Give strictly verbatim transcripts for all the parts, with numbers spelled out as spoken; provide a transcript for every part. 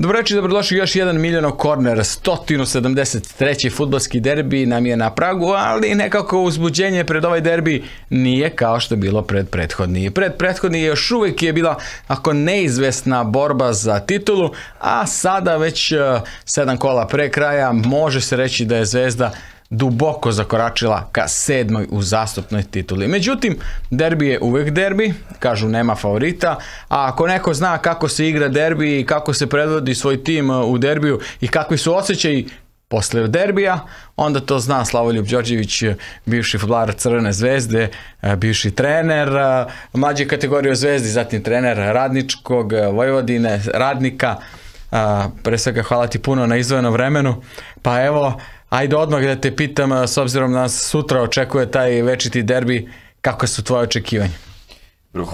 Dobro večer, dobrodošli još jedan Miljanov korner, sto sedamdeset treći fudbalski derbi nam je na pragu, ali nekako uzbuđenje pred ovaj derbi nije kao što je bilo pred prethodni. Pred prethodni još uvijek je bila ako neizvesna borba za titulu, a sada već sedam kola pre kraja može se reći da je Zvezda duboko zakoračila ka sedmoj uzastopnoj tituli. Međutim, derbi je uvek derbi, kažu nema favorita, a ako neko zna kako se igra derbi i kako se predvodi svoj tim u derbiju i kakvi su osjećaji posle derbija, onda to zna Slavoljub Đorđević, bivši fudbaler Crvene zvezde, bivši trener mlađe kategorije Zvezdi, zatim trener Radničkog, Vojvodine, Radnika. Pre svega hvala ti puno na izdvojenom vremenu. Pa evo, ajde odmah da te pitam, s obzirom da nas sutra očekuje taj večiti derbi, kako su tvoje očekivanje?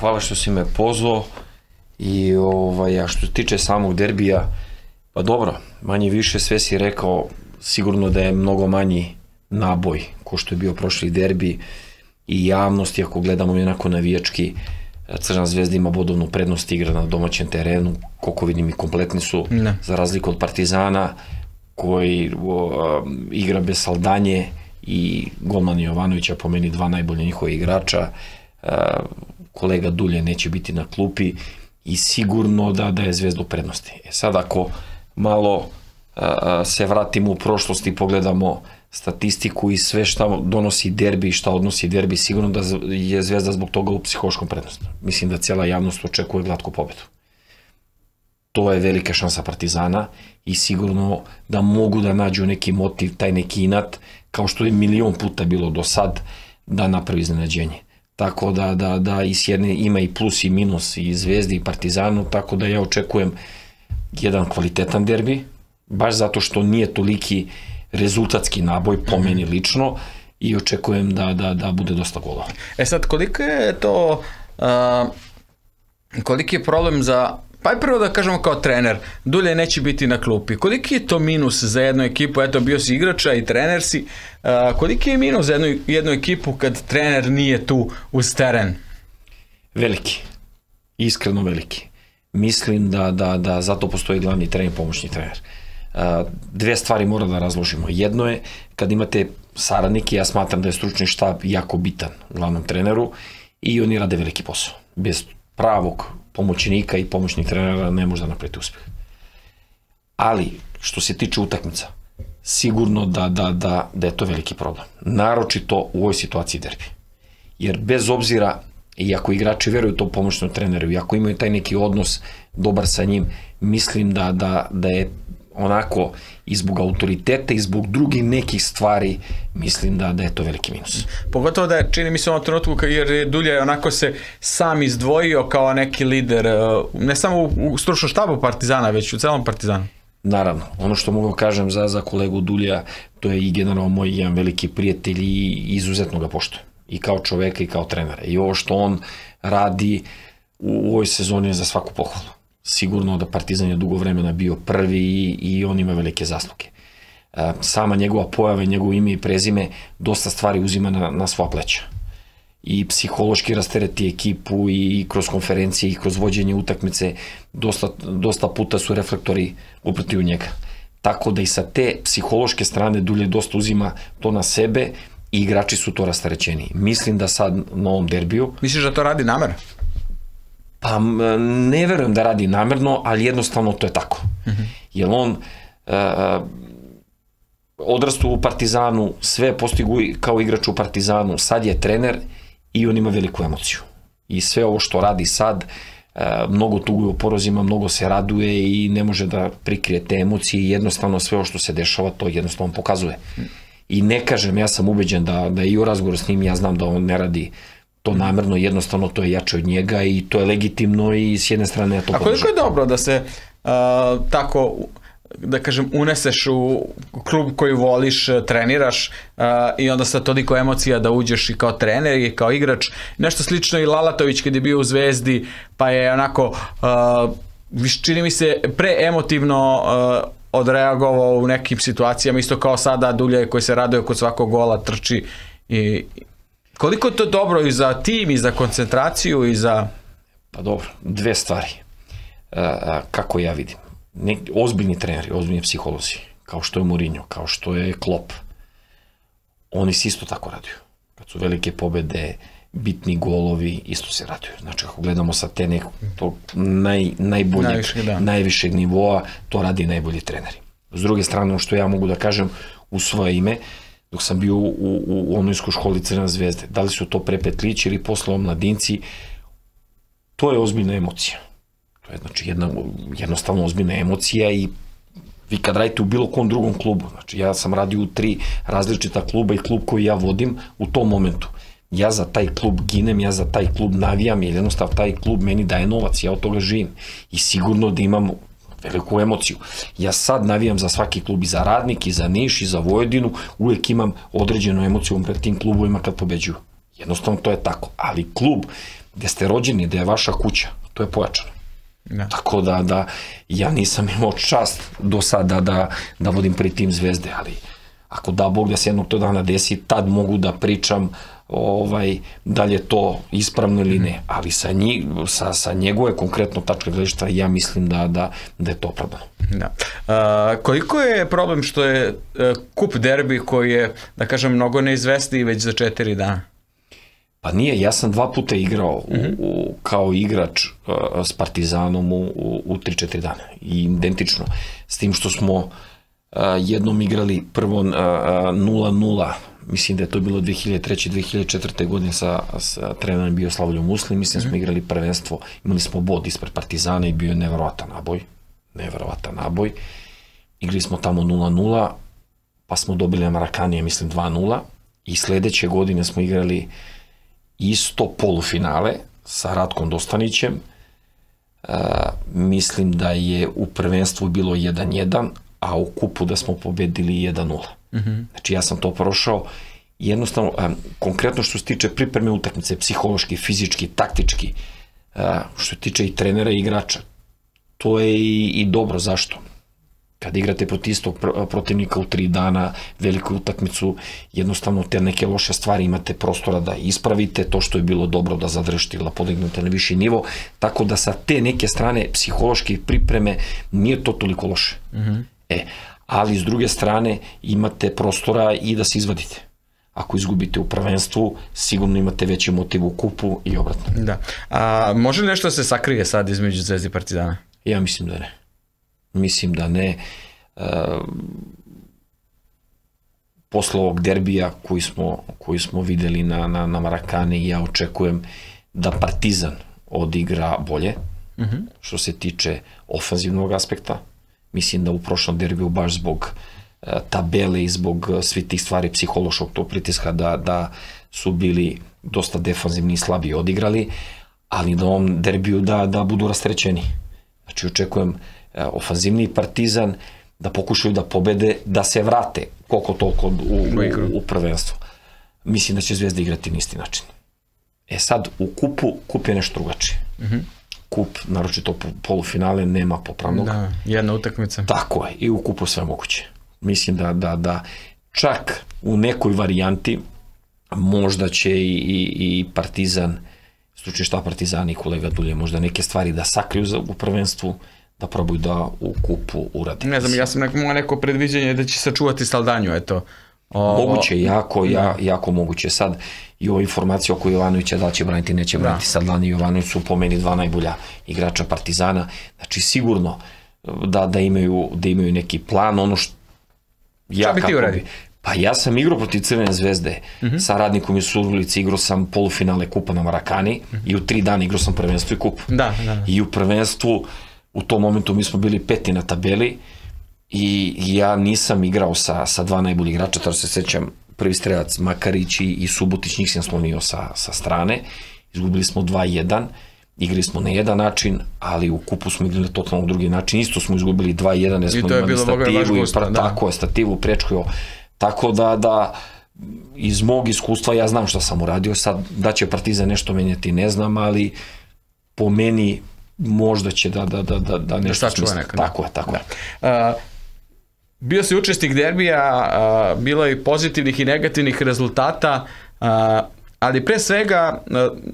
Hvala što si me pozvao i što se tiče samog derbija, pa dobro, manje više sve si rekao, sigurno da je mnogo manji naboj ko što je bio prošli derbi i javnost, ako gledamo jednako navijački, Crna zvezda ima bodovnu prednost, igra na domaćem terenu, koliko vidim i kompletni su, za razliku od Partizana, koji igra bez Saldanje i golman Jovanovića, po meni dva najbolje njihove igrača, kolega Duljaj neće biti na klupi i sigurno da da je Zvezda u prednosti. Sad ako malo se vratimo u prošlost i pogledamo statistiku i sve šta donosi derbi i šta odnosi derbi, sigurno da je Zvezda zbog toga u psihološkom prednosti. Mislim da cijela javnost očekuje glatku pobedu. To je velika šansa Partizana i sigurno da mogu da nađu neki motiv, taj neki inat, kao što je milion puta bilo do sad, da napravi iznenađenje. Tako da ima i plus i minus i Zvezdi i Partizanu, tako da ja očekujem jedan kvalitetan derbi, baš zato što nije toliki rezultatski naboj, po meni lično, i očekujem da bude dosta golova. E sad, koliko je to, koliki je problem za... Pa je prvo da kažemo kao trener, Duljaj neće biti na klupi. Koliki je to minus za jednu ekipu? Eto, bio si igrača i trener si. Koliki je minus za jednu ekipu kad trener nije tu uz teren? Veliki. Iskreno veliki. Mislim da zato postoji glavni trener i pomoćni trener. Dve stvari moram da razložimo. Jedno je, kad imate saradnike, ja smatram da je stručni štab jako bitan glavnom treneru i oni rade veliki posao. Bez pravog pomoćnika i pomoćnih trenera ne može da napraviti uspjeh. Ali, što se tiče utakmica, sigurno da je to veliki problem. Naročito u ovoj situaciji derbi. Jer bez obzira, i ako igrači veruju to pomoćnom treneru, i ako imaju taj neki odnos dobar sa njim, mislim da je onako i zbog autoriteta i zbog drugih nekih stvari, mislim da je to veliki minus. Pogotovo da čini mi se u ovom trenutku, jer je Duljaj onako se sam izdvojio kao neki lider, ne samo u stručnom štabu Partizana, već u celom Partizanu. Naravno, ono što mogu kažem za kolegu Duljaja, to je i generalno moj jedan veliki prijatelj i izuzetno ga poštujem, i kao čoveka i kao trenera, i ovo što on radi u ovoj sezoni je za svaku pohvalu. Sigurno da Partizan je dugo vremena bio prvi i on ima velike zasluge. Sama njegova pojava i njegovo ime i prezime dosta stvari uzima na svoja pleća. I psihološki rastereti ekipu i kroz konferencije i kroz vođenje utakmice dosta puta su reflektori uprti u njega. Tako da i sa te psihološke strane Duljaj dosta uzima to na sebe i igrači su to rasterećeni. Mislim da sad na ovom derbiju... Misliš da to radi namerno? Pa ne verujem da radi namerno, ali jednostavno to je tako. Jer on odrastu u Partizanu, sve postigu kao igrač u Partizanu, sad je trener i on ima veliku emociju. I sve ovo što radi sad, mnogo tuguje o porozima, mnogo se raduje i ne može da prikrije te emocije i jednostavno sve ovo što se dešava to jednostavno pokazuje. I ne kažem, ja sam ubeđen da i u razgovoru s njim ja znam da on ne radi to namerno, jednostavno to je jače od njega i to je legitimno i s jedne strane ja to podržam. A koliko je dobro da se tako, da kažem, uneseš u klub koji voliš, treniraš i onda sa toliko emocija da uđeš i kao trener i kao igrač. Nešto slično i Lalatović kad je bio u Zvezdi, pa je onako, čini mi se, preemotivno odreagovao u nekim situacijama, isto kao sada Duljaj koji se raduje kod svakog gola, trči i... Koliko je to dobro i za tim, i za koncentraciju, i za... Pa dobro, dve stvari, kako ja vidim. ozbiljni treneri, ozbiljni psiholozi, kao što je Mourinho, kao što je Klopp, oni se isto tako raduju. Kad su velike pobede, bitni golovi, isto se raduju. Znači, ako gledamo sa te nekog najboljeg, najvišeg nivoa, to radi najbolji treneri. S druge strane, što ja mogu da kažem u svoje ime, dok sam bio u omladinskoj školi Crvene zvezde, da li su to prepetlići ili posle omladinci, to je ozbiljna emocija. To je jednostavno ozbiljna emocija i vi kad radite u bilo kom drugom klubu, znači ja sam radio u tri različita kluba i klub koji ja vodim u tom momentu, ja za taj klub ginem, ja za taj klub navijam, jer jednostavno taj klub meni daje novac, ja od toga živim i sigurno da imam veliku emociju. Ja sad navijam za svaki klub, i za Radnik, i za Niš, i za Vojvodinu, uvek imam određenu emociju pred tim klubovima kad pobeđuju. Jednostavno to je tako, ali klub gde ste rođeni, gde je vaša kuća, to je pojačano. Tako da ja nisam imao čast do sada da vodim pri tim Zvezde, ali ako da Bog da se jednog to dana desi, tad mogu da pričam da li je to ispravno ili ne, ali sa njegove konkretno tačke gledišta ja mislim da je to opravdano. Koliko je problem što je kup derbi koji je, da kažem, mnogo neizvesniji već za četiri dana? Pa nije, ja sam dva puta igrao kao igrač s Partizanom u tri četiri dana. Identično. S tim što smo jednom igrali prvo nula nula, mislim da je to bilo dve hiljade treće dve hiljade četvrte godine, sa trenerom bio Slavoljub Muslim, mislim smo igrali prvenstvo, imali smo bod ispred Partizana i bio je nevjerovatan naboj. Nevjerovatan naboj. Igrali smo tamo nula nula, pa smo dobili Marakanije, mislim dva nula, i sledeće godine smo igrali isto polufinale sa Ratkom Dostanićem, mislim da je u prvenstvu bilo jedan jedan, a u kupu da smo pobedili jedan nula. Znači ja sam to prošao i jednostavno, konkretno što se tiče pripreme utakmice, psihološki, fizički, taktički, što se tiče i trenera i igrača, to je i dobro. Zašto? Kada igrate protiv istog protivnika u tri dana, veliku utakmicu, jednostavno te neke loše stvari imate prostora da ispravite, to što je bilo dobro da zadržite ili da podignete na viši nivo, tako da sa te neke strane psihološke pripreme nije to toliko loše. E, ali s druge strane imate prostora i da se izvadite. Ako izgubite u prvenstvu, sigurno imate veći motiv u kupu i obratno. Može li nešto da se sakrije sad između Zvezde i Partizana? Ja mislim da ne. Mislim da ne. Posle ovog derbija koji smo videli na Marakani, ja očekujem da Partizan odigra bolje što se tiče ofenzivnog aspekta. Mislim da u prošlom derbiju baš zbog tabele i zbog svih tih stvari psihološkog tog pritiska da su bili dosta defanzivni i slabije odigrali, ali na ovom derbiju da budu rastrećeni. Znači očekujem ofanzivniji Partizan, da pokušaju da pobede, da se vrate koliko toliko u prvenstvo. Mislim da će Zvezda igrati na isti način. E sad, u kupu, kup je nešto drugačije. Kup, naročito polufinale, nema popravnog. Da, jedna utakmica. Tako je, i u kupu sve moguće. Mislim da čak u nekoj varijanti možda će i Partizan, stručni štab Partizana i kolega Duljaj, možda neke stvari da sakriju u prvenstvu, da probaju da u kupu uradi. Ne znam, ja sam imao neko predviđenje da će sačuvati Saldanju, eto. Moguće, jako, jako moguće. Sad i ova informacija oko Jovanovića, da li će braniti, neće braniti Saldanje i Jovanović su po meni dva najbolja igrača Partizana. Znači, sigurno da imaju neki plan. Ono što... Šta bi ti uradio? Pa ja sam igrao protiv Crvene zvezde sa Radnikom i Subotić, igrao sam polufinale kupa na Marakani i u tri dana igrao sam prvenstvo i kup. I u prvenstvu u tom momentu mi smo bili peti na tabeli i ja nisam igrao sa dva najboljih igrača, tako se sećam, prvi strelac Makarić i Subotić, njih sam slonio sa strane, izgubili smo dva jedan, igrali smo na jedan način, ali u kupu smo igrali na totalno drugi način, isto smo izgubili dva jedan, i to je bilo boga vaš gusta, da. Tako je, stativu prečkio, tako da iz mog iskustva ja znam šta sam uradio, sad da će Partizan nešto menjati ne znam, ali po meni možda će da nešto smisli. Tako je, tako je. Bio si učesnik derbija, bilo je i pozitivnih i negativnih rezultata, ali pre svega,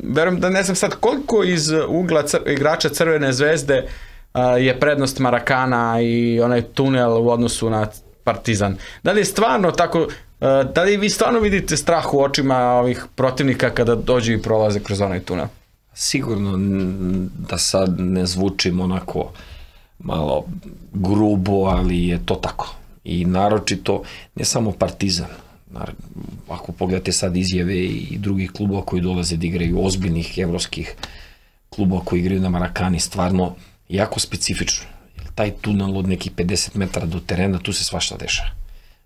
verujem da ne znam sad koliko iz ugla igrača Crvene zvezde je prednost Marakana i onaj tunel u odnosu na Partizan. Da li je stvarno tako, da li vi stvarno vidite strah u očima ovih protivnika kada dođu i prolaze kroz onaj tunel? Sigurno, da sad ne zvučim onako malo grubo, ali je to tako. I naročito, ne samo Partizan, ako pogledate sad izjave i drugih klubova koji dolaze da igraju, ozbiljnih evropskih klubova koji igraju na Marakani, stvarno jako specifično. Taj tunel od nekih pedeset metara do terena, tu se svašta deša.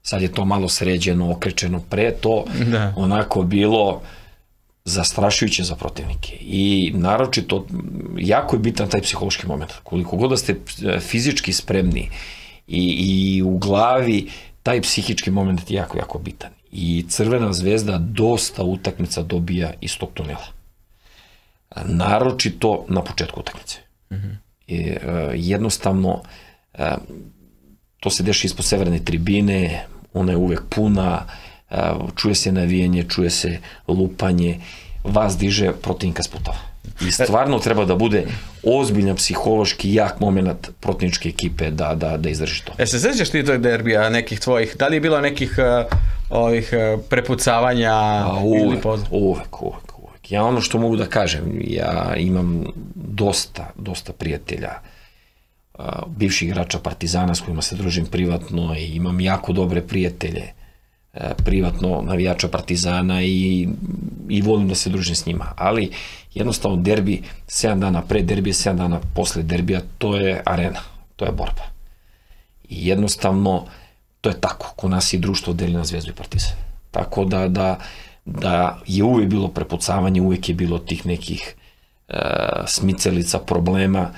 Sad je to malo sređeno, okrečeno, pre to onako bilo zastrašujuće za protivnike. I naročito, jako je bitan taj psihološki moment. Koliko god da ste fizički spremni i u glavi, taj psihički moment je jako, jako bitan. I Crvena zvezda dosta utakmica dobija iz tog tunela. Naročito na početku utakmice. Jednostavno, to se deša ispod severne tribine, ona je uvek puna, čuje se navijanje, čuje se lupanje, vas diže protivnika s putova. I stvarno treba da bude ozbiljan psihološki jak moment protivničke ekipe da izdrži to. E se sećaš ti tog derbija nekih tvojih? Da li je bilo nekih prepucavanja ili pozdrav? Uvek, uvek, uvek. Ja ono što mogu da kažem, ja imam dosta, dosta prijatelja, bivših igrača Partizana s kojima se družim privatno i imam jako dobre prijatelje privatno navijača Partizana i volim da se družim s njima, ali jednostavno derbi, sedam dana pre derbija, sedam dana posle derbija, to je arena, to je borba i jednostavno to je tako, ko nas i društvo deli na Zvezdu i Partizan, tako da je uvek bilo prepucavanje, uvek je bilo tih nekih smicalica, problema.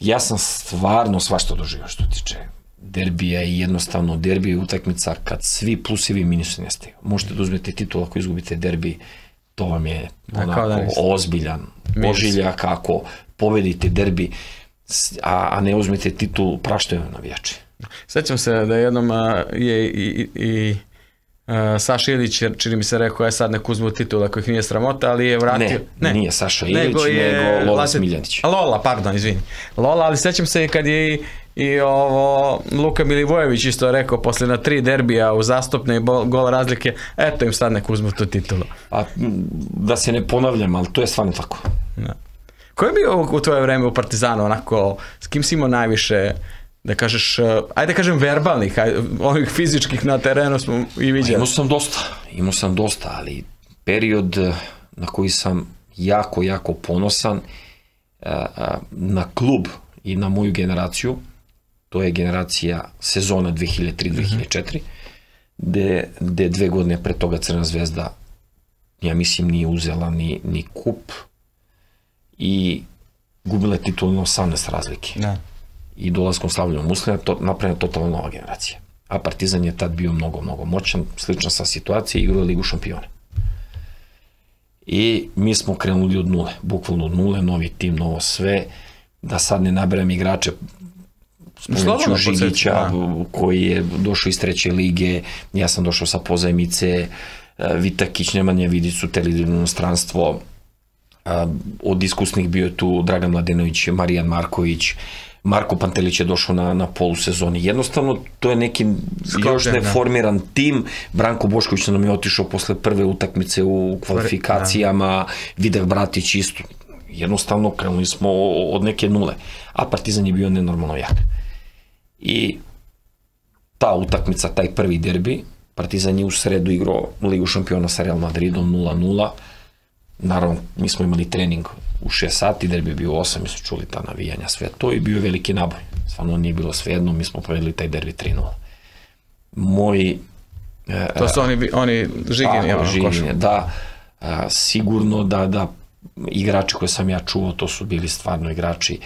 Ja sam stvarno svašta doživio što tiče derbija i jednostavno derbija i utakmica kad svi plusivi i minusi nestaju. Možete da uzmete titul ako izgubite derbi, to vam je onako ozbiljan ožiljak, ako pobedite derbi, a ne uzmete titul, praštaju navijači. Sećam se da jednom je i Saša Ilić, čini mi se, rekao je sad nek uzmu titula kojih nije sramota, ali je vratio... Ne, nije Saša Ilić, nego Lola Smiljanić. Lola, pardon, izvini. Lola, ali sećam se kad je i Luka Milivojević isto je rekao, posle na tri derbija u zastupne i gol razlike, eto im sad nek uzmu tu titulu. Da se ne ponavljam, ali to je stvarno tako. Ko je bio u tvoje vreme u Partizanu, onako, s kim si imao najviše... da kažeš, ajde kažem verbalnih, ovih fizičkih na terenu smo i vidjeli. Imao sam dosta, imao sam dosta, ali period na koji sam jako, jako ponosan na klub i na moju generaciju, to je generacija sezona dve hiljade tri dve hiljade četiri, gde dve godine pre toga Crvena zvezda, ja mislim, nije uzela ni kup i gubila je titul na osamnaest razlike. Da. I dolaskom Slavoljubom Đorđevića napravljena totalno nova generacija. A Partizan je tad bio mnogo, mnogo moćan, slična sa situacije, igrao je Ligu šampiona. I mi smo krenuli od nule, bukvalno od nule, novi tim, novo sve, da sad ne nabiram igrače, Smolimću Žinića, koji je došao iz treće lige, ja sam došao sa pozajmice, Vitakić, Nemanja Vidić su telili u inostranstvo, od iskusnih bio je tu Dragan Mladinović, Marijan Marković, Marko Pantelić je došao na polusezoni. Jednostavno, to je neki još neformiran tim. Branko Bošković nam je otišao posle prve utakmice u kvalifikacijama. Vidar Bratić isto. Jednostavno, krenuli smo od neke nule. A Partizan je bio nenormalno jak. I ta utakmica, taj prvi derbi, Partizan je u sredu igrao Ligu šampiona sa Real Madridom nula nula. Naravno, mi smo imali trening u šest sati, derbi je bio u osam, mi su čuli ta navijanja, sve to i bio je veliki naboj. Stvarno nije bilo svejedno, mi smo pobedili taj derbi tri nula. Moji... To su oni Žigini. Da, sigurno da igrači koje sam ja čuvao, to su bili stvarno igrači.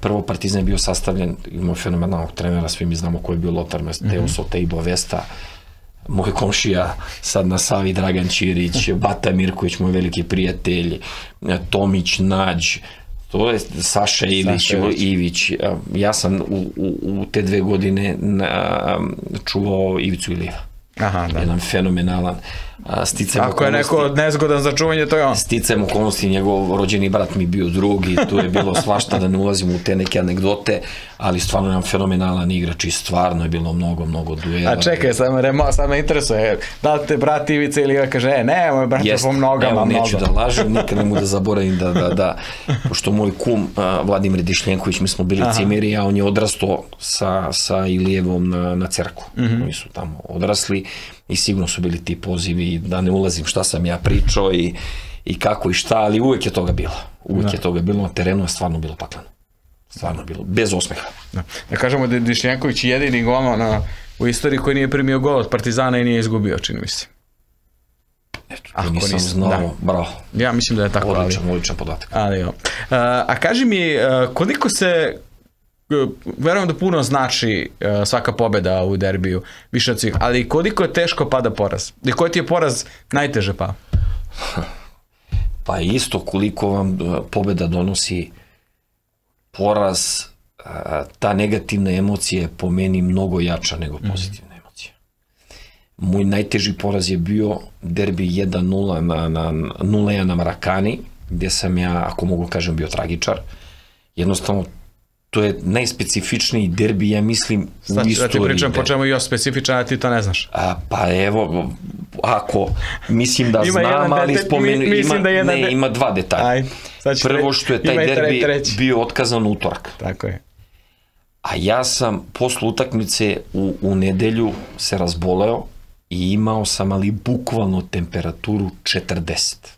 Prvo, Partizan je bio sastavljen, imao fenomenalnog trenera, svi mi znamo ko je bio Lothar Matthäus, Oteibo Vesta, moj komšija sad na Savi, Dragan Ćirić, Bata Mirković, moj veliki prijatelj, Tomić, Nađ, to je Saša Ilić, Ivić. Ja sam u te dve godine čuvao Ivicu Iliva. Jedan fenomenalan Ako je neko nezgodan za čuvanje, to je on. Sticajem okolnosti, njegov rođeni brat mi bio drugi, tu je bilo svašta, da ne ulazimo u te neke anegdote, ali stvarno nam fenomenalan igrač i stvarno je bilo mnogo, mnogo duela. A čekaj, sad me interesuje, da li te brat Ivica ili joj kaže, e, ne, moj brat je po mnogama, mnogo. Neću da lažem, nikad ne mogu da zaboravim da, pošto moj kum Vladimir Dišljenković, mi smo bili cimeri, a on je odrastao sa Ilijevom na Cerku. Oni su tamo odrasli i sigurno su bili ti pozivi, da ne ulazim šta sam ja pričao i kako i šta, ali uvek je toga bilo. Uvek je toga bilo, na terenu je stvarno bilo paklano. Stvarno bilo, bez osmeha. Da kažemo da je Dišljenković jedini golman u istoriji koji nije primio gol od Partizana i nije izgubio, čini mi se. Eto, nisam znao, bravo. Ja mislim da je tako. Odličan, odličan podatak. A kaži mi, koliko se... verujem da puno znači svaka pobjeda u derbiju, više od svih, ali koliko je teško pada poraz? I koji ti je poraz najteže pao? Pa isto koliko vam pobjeda donosi poraz, ta negativna emocija je po meni mnogo jača nego pozitivna emocija. Moj najteži poraz je bio derbi jedan nula na Marakani, gde sam ja, ako mogu kažem, bio tragičar. Jednostavno, to je najspecifičniji derbi, ja mislim, u istoriji. Sada ti pričam po čemu je još specifičan, a ti to ne znaš. Pa evo, ako, mislim da znam, ali spomenu, ima dva detalja. Prvo što je taj derbi bio otkazan utorak. Tako je. A ja sam posle utakmice u nedelju se razboleo i imao sam ali bukvalno temperaturu četrdeset.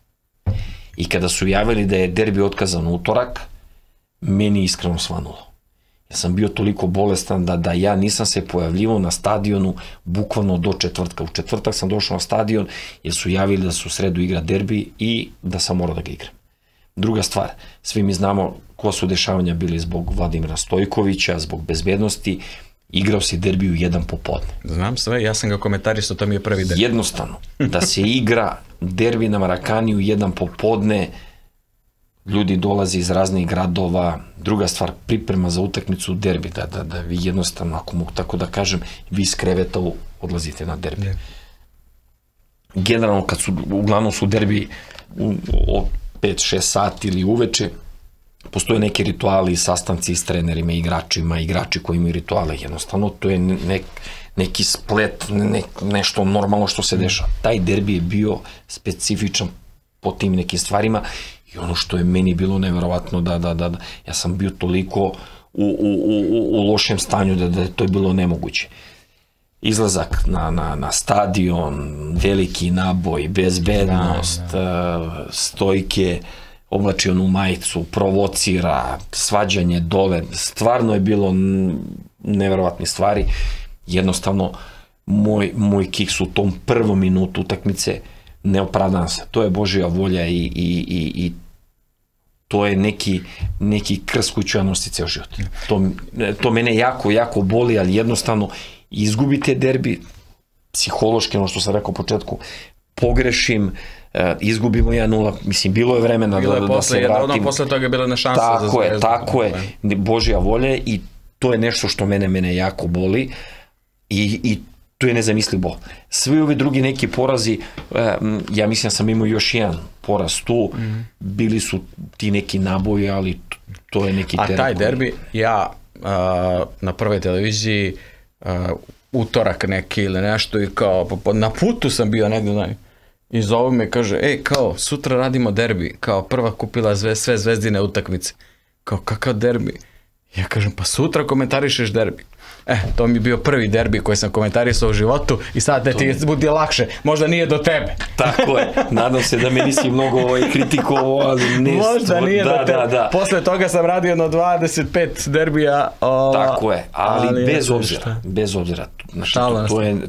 I kada su javili da je derbi otkazan utorak, meni iskreno svanulo. Ja sam bio toliko bolestan da ja nisam se pojavljivao na stadionu bukvalno do četvrtka. U četvrtak sam došao na stadion jer su javili da se u sredu igra derbi i da sam morao da ga igram. Druga stvar, svi mi znamo koja su dešavanja bili zbog Vladimira Stojkovića, zbog bezbednosti. Igrao si derbi u jedan popodne. Znam sve, ja sam ga komentarisao, to mi je prvi derbi. Jednostavno, da se igra derbi na Marakani u jedan popodne, ljudi dolazi iz raznih gradova, druga stvar, priprema za utakmicu derbi, da vi jednostavno, ako mogu tako da kažem, vi iz kreveta odlazite na derbi. Generalno, kad su, uglavnom su derbi od pet šest sati ili uveče, postoje neki rituali, sastanci s trenerima, igračima, igrači koji imaju rituale, jednostavno, to je neki splet, nešto normalno što se dešava. Taj derbi je bio specifičan po tim nekim stvarima. I ono što je meni bilo nevjerovatno, da, da, da, ja sam bio toliko u lošem stanju da je to bilo nemoguće. Izlazak na stadion, veliki naboj, bezbednost, Stojke, oblači onu majicu, provocira, svađanje dole, stvarno je bilo nevjerovatne stvari. Jednostavno, moj kiks u tom prvom minutu utakmice ne opravdan se. To je Božja volja i to je neki krst koji ću ja nositi ceo život. To mene jako, jako boli, ali jednostavno izgubite derbi, psihološki, ono što sam rekao u početku, pogrešim, izgubimo jedan nula, mislim, bilo je vremena da se vratim. Ono posle toga je bila nešansa. Tako je, tako je, Božja volja i to je nešto što mene jako boli i to je nezamislivo. Svi ovi drugi neki porazi, ja mislim da sam imao još jedan poraz tu, bili su ti neki naboji, ali to je neki terapij. A taj derbi, ja na prvoj televiziji, utorak neki ili nešto, i kao, na putu sam bio negdje, i zovu me, kaže, ej, kao, sutra radimo derbi, kao, prva kupila sve zvezdine utakmice. Kao, kakav derbi? Ja kažem, pa sutra komentarišeš derbi. Eh, to mi je bio prvi derbi koji sam komentarisao u životu i sad da ti bude lakše, možda nije do tebe. Tako je, nadam se da me nisi mnogo kritikovao. Možda nije do tebe, posle toga sam radio jedno dvadeset pet derbija. Tako je, ali bez obzira, bez obzira,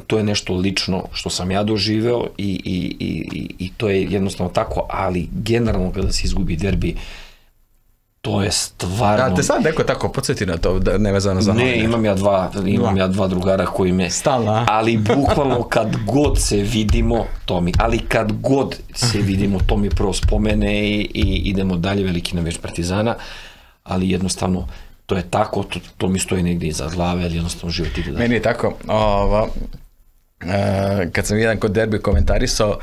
to je nešto lično što sam ja doživeo i to je jednostavno tako, ali generalno kada se izgubi derbi, to je stvarno... A te sad neko tako podsjeti na to, nevezano za... Ne, imam ja dva drugara koji me... Stala. Ali bukvalno kad god se vidimo, to mi... Ali kad god se vidimo, to mi prvo spomene i idemo dalje, veliki navijač Partizana, ali jednostavno to je tako, to mi stoji negdje iza glave, ali jednostavno život ide dalje. Meni je tako, kad sam jedan kod derbi komentarisao,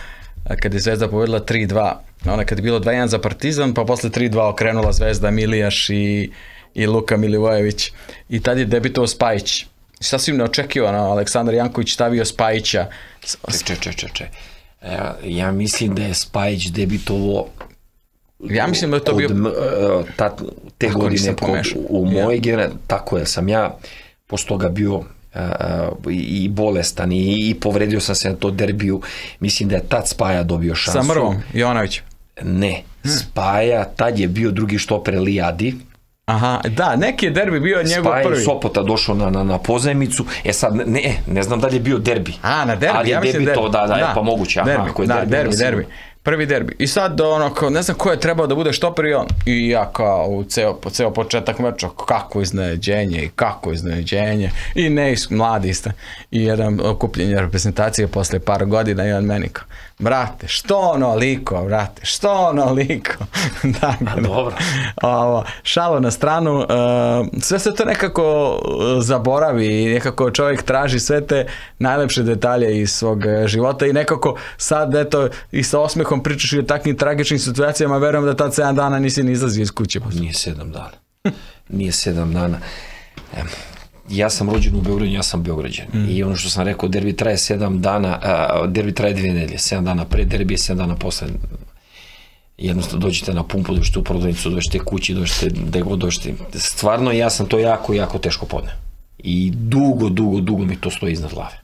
kad je Zvezda pobedila tri dva, ona kad je bilo dva jedan za Partizan, pa posle tri dva okrenula Zvezda, Milijaš i, i Luka Milivojević. I tad je debitovao Spajić. Sasvim neočekivano, Aleksandar Janković stavio Spajića. Če, če, če, če. E, ja mislim da je Spajić debitovo... Ja mislim da je to bio... Od, ta, te tako godine kod, u moje ja. Gene, tako ja sam ja, posle toga bio... i bolestan i povredio sam se na to derbiju. Mislim da je tad Spaja dobio šansu. Sa Mrvom, Jovanović? Ne, Spaja, tad je bio drugi štoper Lijadi. Aha, da, neki je derbi bio njegov prvi. Spaja je Sopota došao na pozajmicu, e sad, ne, ne znam da li je bio derbi. A, na derbi, ja mislim derbi. Da, da, pa moguće, ako je derbi. Da, derbi, derbi. Prvi derbi. I sad, ne znam ko je trebao da bude štoper i on. I ja kao u ceo početak meča, kako iznenađenje i kako iznenađenje. I ne, mladi ste. I jedan okupljenje reprezentacije posle par godina i on meni kao, brate, što onoliko, brate, što onoliko. A dobro. Šalo na stranu, sve se to nekako zaboravi i nekako čovjek traži sve te najlepše detalje iz svog života i nekako sad, eto, i sa osmehom pričaš i o takvim tragičnim situacijama, verujem da tad sedam dana nisi ni izlazio iz kuće. Nije sedam dana. Nije sedam dana. Ja sam rođen u Beogradu, ja sam Beograđan. I ono što sam rekao, derbi traje sedam dana, derbi traje dve nedelje, sedam dana pre derbije, sedam dana posle. Jednostavno dođete na pumpu, dođete u prodavnicu, dođete kući, dođete gde god dođete. Stvarno ja sam to jako, jako teško podneo. I dugo, dugo, dugo mi to stoji iznad glave.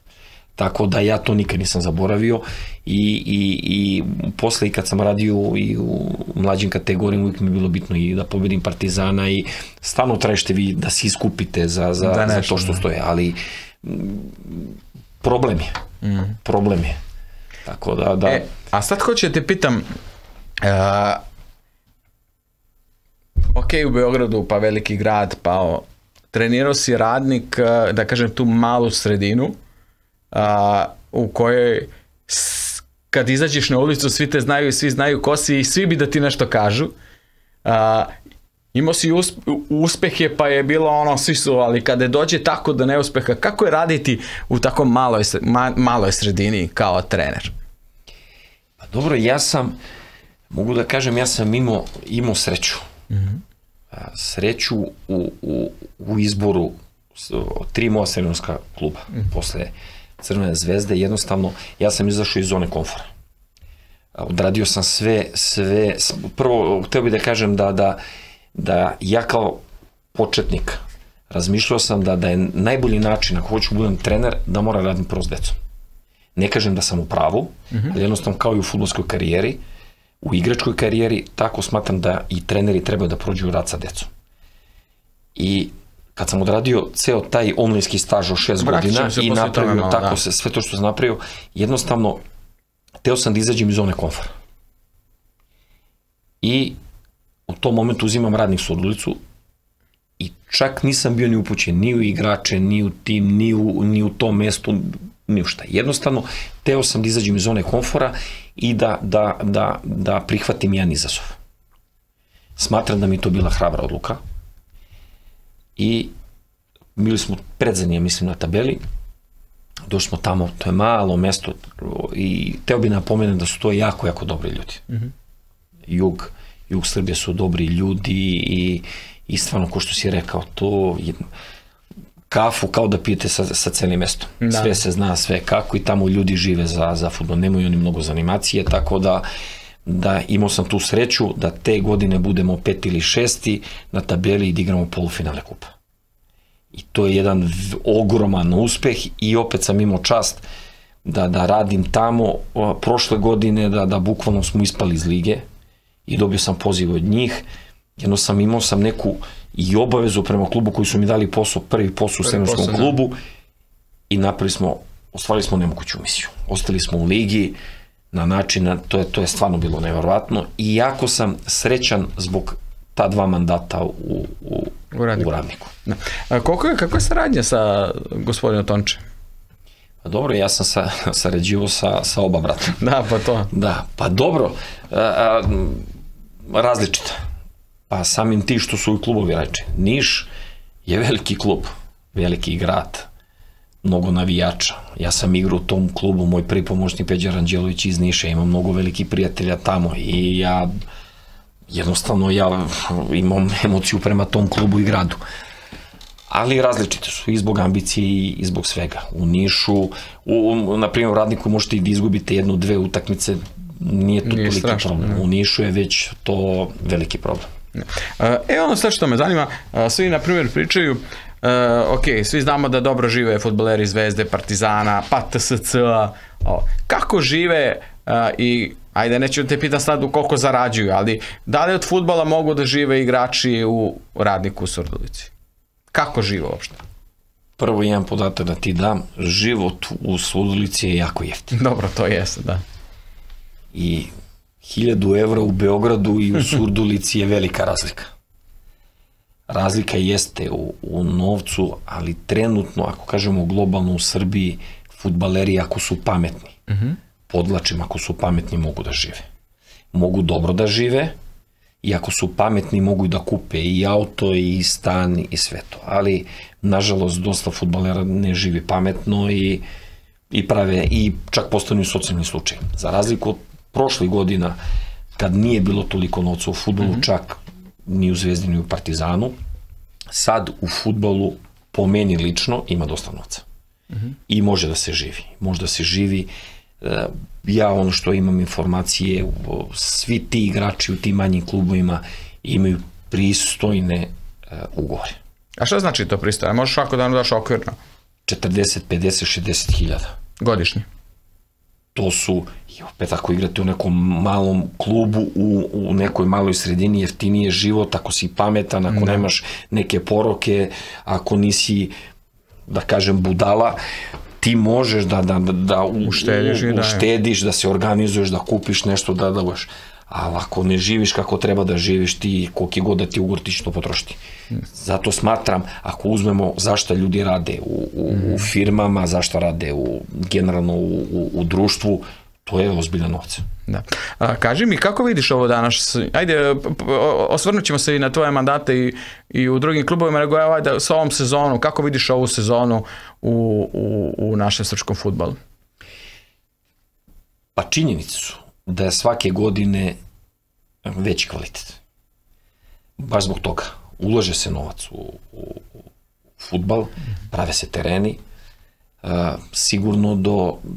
Tako da ja to nikad nisam zaboravio i posle i kad sam radio i u mlađim kategorijima uvijek mi je bilo bitno i da pobedim Partizana i stalno tražite vi da se iskupite za to što stoje, ali problem je, problem je. Tako da, da. A sad hoću da te pitam, ok, u Beogradu pa veliki grad, pa trenirao si Radnik, da kažem tu malu sredinu, u kojoj kad izađeš na ulicu svi te znaju i svi znaju ko si i svi bi da ti nešto kažu. Imao si uspehe pa je bilo ono, svi su, ali kada dođe tako do neuspeha, kako je raditi u tako maloj sredini kao trener? Pa dobro, ja sam, mogu da kažem, ja sam imao sreću. Sreću u izboru tri moja sredinska kluba posle Crvene zvezde. Jednostavno ja sam izašao iz zone komfora, odradio sam sve sve prvo hteo bih da kažem da da ja kao početnik razmišljao sam da je najbolji način ako hoću budem trener da moram radim prvo s decom. Ne kažem da sam u pravu, ali jednostavno kao i u fudbalskoj karijeri, u igračkoj karijeri, tako smatram da i treneri trebaju da prođu rad sa decom. I kad sam odradio ceo taj omlinski staž od šest godina i napravio tako sve to što sam napravio, jednostavno teo sam da izađem iz zone komfora. I u tom momentu uzimam Radnik Surdulicu i čak nisam bio ni upućen ni u igrače, ni u tim, ni u tom mestu, ni u šta. Jednostavno teo sam da izađem iz zone komfora i da prihvatim jedan izazov. Smatram da mi je to bila hrabra odluka. I bili smo predzadnji, mislim, na tabeli. Došli smo tamo, to je malo mesto i teo bih napomenem da su to jako, jako dobri ljudi. Jug, jug Srbije su dobri ljudi i stvarno, ko što si rekao, to kafu kao da pijete sa celim mestom. Sve se zna, sve kako i tamo ljudi žive za fudbal. Nemaju oni mnogo za animacije, tako da da imao sam tu sreću da te godine budemo peti ili šesti na tabeli i da igramo polufinale kupa. I to je jedan ogroman uspeh i opet sam imao čast da radim tamo prošle godine, da bukvalno smo ispali iz lige i dobio sam poziv od njih. Jedno sam imao sam neku i obavezu prema klubu koji su mi dali posao, prvi posao u srednjskom klubu i napravili smo, ostvarili smo nemoguću misiju. Ostali smo u ligi na način, to je stvarno bilo nevjerovatno i jako sam srećan zbog ta dva mandata u Radniku. Kako je saradnja sa gospodinom Tonče? Dobro, ja sam sarađivao sa oba brata. Da, pa to. Da, pa dobro, različita. Pa samim ti što su i klubovi reči. Niš je veliki klub, veliki grad. mnogo navijača. Ja sam igrao u tom klubu, moj prvi pomoćnik Peđa Ranđelović iz Niša, imam mnogo velikih prijatelja tamo i ja jednostavno ja imam emociju prema tom klubu i gradu. Ali različite su i zbog ambicije i zbog svega. U Nišu, na primjer u Radniku možete i da izgubite jednu, dve utakmice, nije to toliki problem. U Nišu je već to veliki problem. E ono sad što me zanima, svi na primjer pričaju, ok, svi znamo da dobro žive fudbaleri Zvezde, Partizana, pa T S C-a, kako žive i, ajde neću te pitan sad koliko zarađuju, ali da li od fudbala mogu da žive igrači u Radniku u Surdulici? Kako živo uopšte? Prvo jedan podatak da ti dam, život u Surdulici je jako jeftin. Dobro, to jeste, da. I hiljadu evra u Beogradu i u Surdulici je velika razlika. Razlika jeste u novcu, ali trenutno, ako kažemo globalno u Srbiji, fudbaleri ako su pametni, podlačim ako su pametni mogu da žive. Mogu dobro da žive, i ako su pametni mogu da kupe i auto i stan i sve to. Ali, nažalost, dosta fudbalera ne živi pametno i prave, i čak postanu socijalni slučaj. Za razliku od prošlih godina, kad nije bilo toliko novca u fudbalu, čak ni u Zvezdi, ni u Partizanu, sad u fudbalu, po meni lično, ima dosta novca. I može da se živi. Može da se živi. Ja ono što imam informacije, svi ti igrači u tim manjim klubovima imaju pristojne ugovore. A šta znači to pristojno? Možeš svako danu daš okvirno? četrdeset, pedeset, šezdeset hiljada. Godišnje? To su, i opet ako igrate u nekom malom klubu, u nekoj maloj sredini, jeftinije život, ako si pametan, ako nemaš neke poroke, ako nisi, da kažem, budala, ti možeš da uštediš, da se organizuješ, da kupiš nešto, da daš. Ali ako ne živiš kako treba da živiš, ti koliki god da ti ugor ti će to potrošiti. Zato smatram, ako uzmemo zašto ljudi rade u firmama, zašto rade generalno u društvu, to je ozbiljan novac. Kaži mi, kako vidiš ovo danas? Ajde, osvrnut ćemo se i na tvoje mandate i u drugim klubovima, nego ajde, sa ovom sezonu, kako vidiš ovu sezonu u našem srpskom fudbalu? Pa činjenice su da je svake godine veći kvalitet. Baš zbog toga. Ulaže se novac u fudbal, prave se tereni, sigurno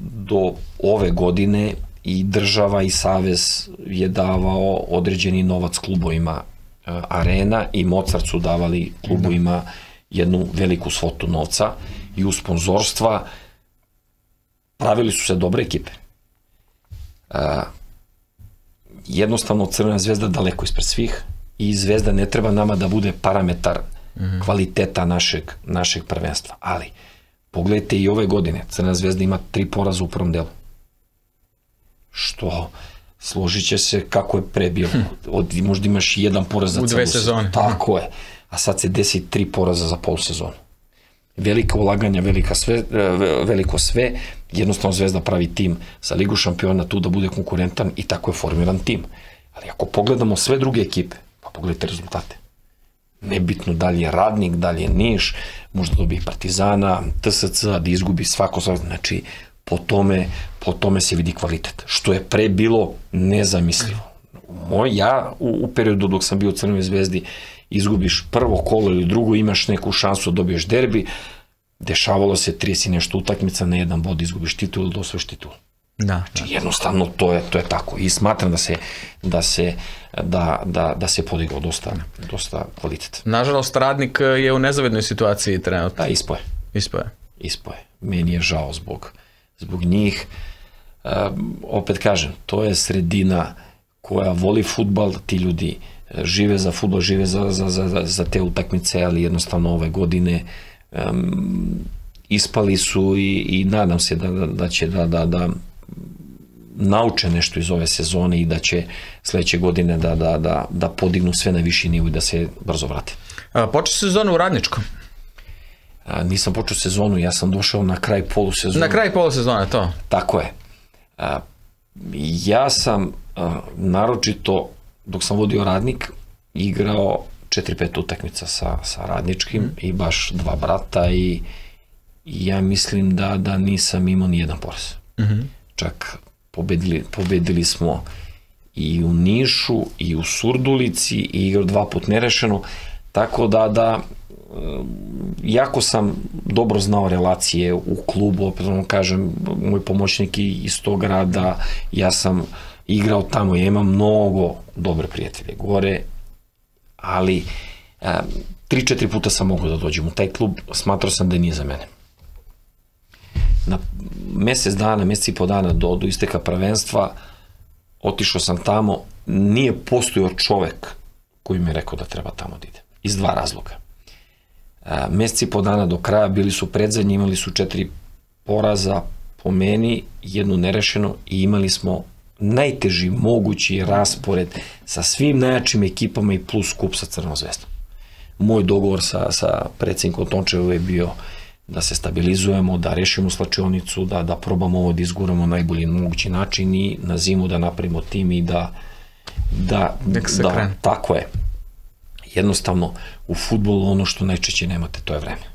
do ove godine i država i savez je davao određeni novac klubovima Arena i Mozart su davali klubovima jednu veliku svotu novca i u sponzorstva pravili su se dobre ekipe. Jednostavno Crvena zvezda daleko ispred svih i zvezda ne treba nama da bude parametar kvaliteta našeg prvenstva, ali pogledajte i ove godine, Crna zvezda ima tri poraza u prvom delu. Što, složit će se kako je pre bilo. Možda imaš jedan poraz za celu sezonu. U dve sezone. Tako je. A sad se desi tri poraza za pol sezonu. Velika ulaganja, veliko sve. Jednostavno zvezda pravi tim sa Ligu šampiona tu da bude konkurentan i tako je formiran tim. Ali ako pogledamo sve druge ekipe, pa pogledajte rezultate. Nebitno da li je Radnik, da li je Niš, možda dobije Partizana, T S C, da izgubi svako svako. Znači, po tome se vidi kvalitet. Što je pre bilo nezamislivo. Ja, u periodu dok sam bio u Crvenoj zvezdi, izgubiš prvo kolo ili drugo, imaš neku šansu, dobiješ derbi, dešavalo se trideset i nešto utakmica, na jedan bod izgubiš titul ili osvojiš titul. Znači, jednostavno, to je tako. I smatram da se... da se podigao dosta kvalitet. Nažalost, Radnik je u nezavidnoj situaciji trenutno. Da, ispoje. Ispoje. Ispoje. Meni je žao zbog njih. Opet kažem, to je sredina koja voli fudbal, ti ljudi žive za fudbal, žive za te utakmice, ali jednostavno ove godine ispali su i nadam se da će da nauče nešto iz ove sezone i da će sledeće godine da podignu sve na viši nivo i da se brzo vrate. Počeo sezonu u Radničkom? Nisam počeo sezonu, ja sam došao na kraj polusezona. Na kraj polusezona, to? Tako je. Ja sam naročito, dok sam vodio Radnik, igrao četiri pet utakmica sa Radničkim i baš dva brata i i ja mislim da, da nisam imao ni jedan poraz. Mm-hmm. Čak pobedili, pobedili smo i u Nišu i u Surdulici i igrao dva put nerešeno, tako da, da jako sam dobro znao relacije u klubu, opet vam kažem, moj pomoćnik je iz tog grada, ja sam igrao tamo, ja imam mnogo dobre prijatelje gore, ali tri četiri puta sam mogao da dođem u taj klub, smatrao sam da nije za mene. Na mesec dana, mesec i po dana do, do isteka prvenstva, otišao sam tamo, nije postojao čovek koji mi je rekao da treba tamo da ide. Iz dva razloga. Mesec i po dana do kraja bili su predzadnji, imali su četiri poraza po meni, jednu nerešeno i imali smo najteži mogući raspored sa svim najjačim ekipama i plus kup sa Crvenom zvezdom. Moj dogovor sa, sa predsednikom Tončevom je bio da se stabilizujemo, da rešimo slačionicu, da, da probamo ovo da izguramo najbolji mogući način i na zimu da napravimo tim i da... da, da tako je. Jednostavno, u fudbalu ono što najčešće nemate, to je vreme.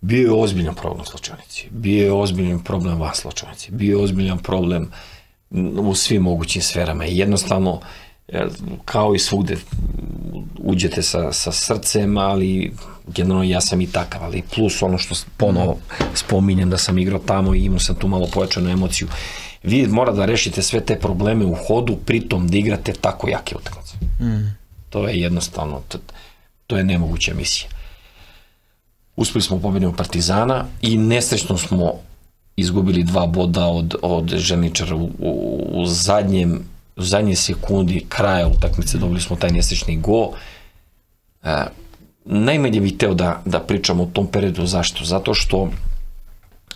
Bio je ozbiljan problem u slačionici, bio je ozbiljan problem van slačionici, bio je ozbiljan problem u svim mogućim sferama i jednostavno, kao i svugde, uđete sa, sa srcem, ali generalno ja sam i takav, ali plus ono što ponovo spominjem da sam igrao tamo i imao sam tu malo pojačanu emociju. Vi mora da rešite sve te probleme u hodu, pritom da igrate tako jake utakmice. Mm. To je jednostavno, to, to je nemoguća misija. Uspeli smo pobediti Partizana i nesrećno smo izgubili dva boda od, od Želničara u, u, u zadnjem u zadnje sekundi kraja utakmice, dobili smo taj nesečni gol. E, najmanje bih hteo da, da pričam o tom periodu, zašto? Zato što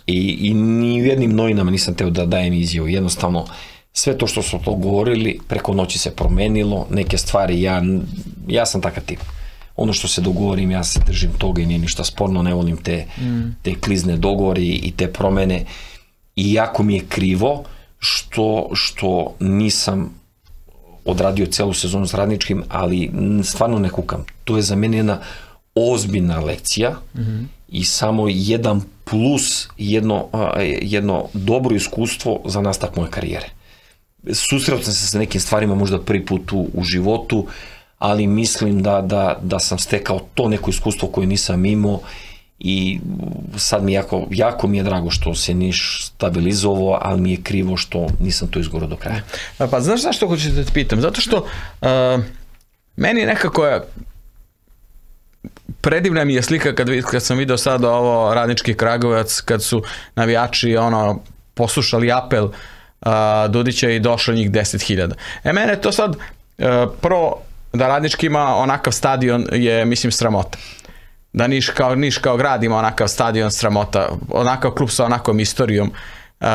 i, i ni u jednim novinama nisam hteo da dajem izjavu, jednostavno sve to što smo to govorili, preko noći se promenilo, neke stvari, ja, ja sam takav tip. Ono što se dogovorim, ja se držim toga i nije ništa sporno, ne volim te, mm. te klizne dogovori i te promene i jako mi je krivo što, što nisam odradio celu sezonu s Radničkim, ali stvarno ne kukam. To je za mene jedna ozbiljna lekcija mm-hmm. i samo jedan plus, jedno, jedno dobro iskustvo za nastavak moje karijere. Susreo sam se sa nekim stvarima možda prvi put u, u životu, ali mislim da, da, da sam stekao to neko iskustvo koje nisam imao i sad mi jako, jako mi je drago što se Niš stabilizovao, ali mi je krivo što nisam to izgurao do kraja. Pa znaš zašto hoću da te pitam? Zato što uh, meni nekako je predivna mi je slika kad, kad sam video sad ovo Radnički Kragujevac, kad su navijači ono, poslušali apel uh, Dudića i došlo njih deset hiljada. E mene to sad uh, prvo da Radnički ima onakav stadion je mislim sramota. Da Niš kao, Niš kao grad ima onakav stadion sramota, onakav klub sa onakom istorijom. Uh,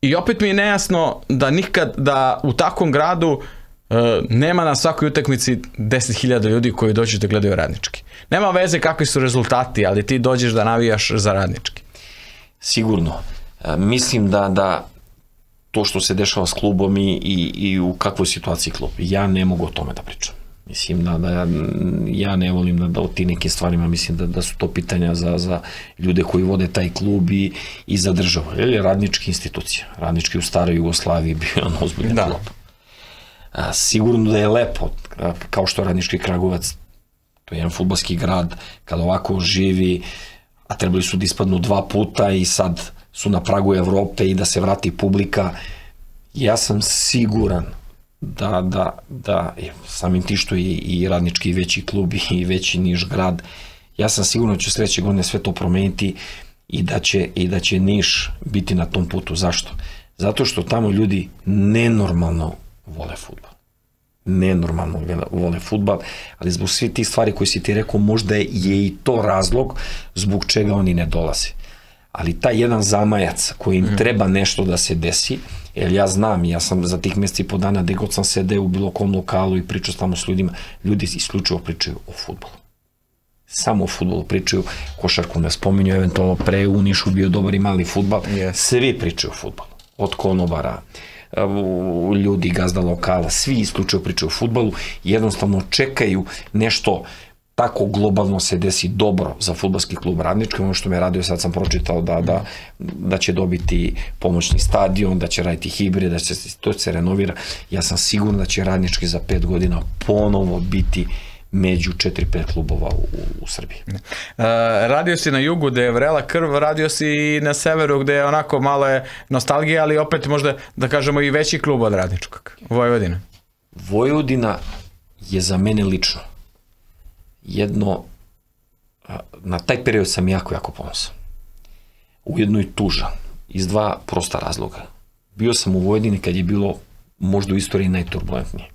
I opet mi je nejasno da nikad, da u takvom gradu uh, nema na svakoj utakmici deset hiljada ljudi koji dođu da gledaju Radnički. Nema veze kakvi su rezultati, ali ti dođeš da navijaš za Radnički. Sigurno. E, mislim da, da to što se dešava s klubom i, i, i u kakvoj situaciji klub, ja ne mogu o tome da pričam. Mislim da, da ja, ja ne volim da, da o ti nekim stvarima, mislim da, da su to pitanja za, za ljude koji vode taj klub i, i za državu. Ili Radnički institucija. Radnički u staroj Jugoslaviji bio ono ozbiljan klub. A, sigurno da je lepo, kao što Radnički Kragujevac, to je jedan fudbalski grad, kad ovako živi, a trebali su da ispadnu dva puta i sad su na pragu Evrope i da se vrati publika. Ja sam siguran da, da, da, samim ti što je i Radnički veći klub i veći Niš grad, ja sam sigurno da ću sledeće godine sve to promeniti i da, će, i da će Niš biti na tom putu. Zašto? Zato što tamo ljudi nenormalno vole fudbal. Nenormalno vole fudbal, ali zbog svih tih stvari koje si ti rekao, možda je i to razlog zbog čega oni ne dolaze. Ali taj jedan zamajac koji im treba nešto da se desi, jer ja znam, ja sam za tih mjeseci i po dana gde god sam sedeo u bilo kom lokalu i pričao tamo s ljudima, ljudi isključivo pričaju o fudbalu. Samo o fudbalu pričaju, košarku ne spominju, eventualno pre u Nišu bio dobar i mali fudbal, yes. Svi pričaju o fudbalu, od konobara, ljudi, gazda lokala, svi isključivo pričaju o fudbalu, jednostavno čekaju nešto tako globalno se desi dobro za fudbalski klub Radnički. Ono što me radio, sad sam pročitao da da će dobiti pomoćni stadion, da će raditi hibrid, da će to se renovira. Ja sam siguran da će Radnički za pet godina ponovo biti među četiri pet klubova u Srbiji. Radio si na jugu gde je vrela krv, radio si i na severu gde je onako malo nostalgija, ali opet možda da kažemo i veći klub od Radničkog. Vojvodina. Vojvodina je za mene lično jedno, na taj period sam jako, jako ponosan. Ujedno i tužan, iz dva prosta razloga. Bio sam u Vojvodini kad je bilo možda u istoriji najturbulentnije.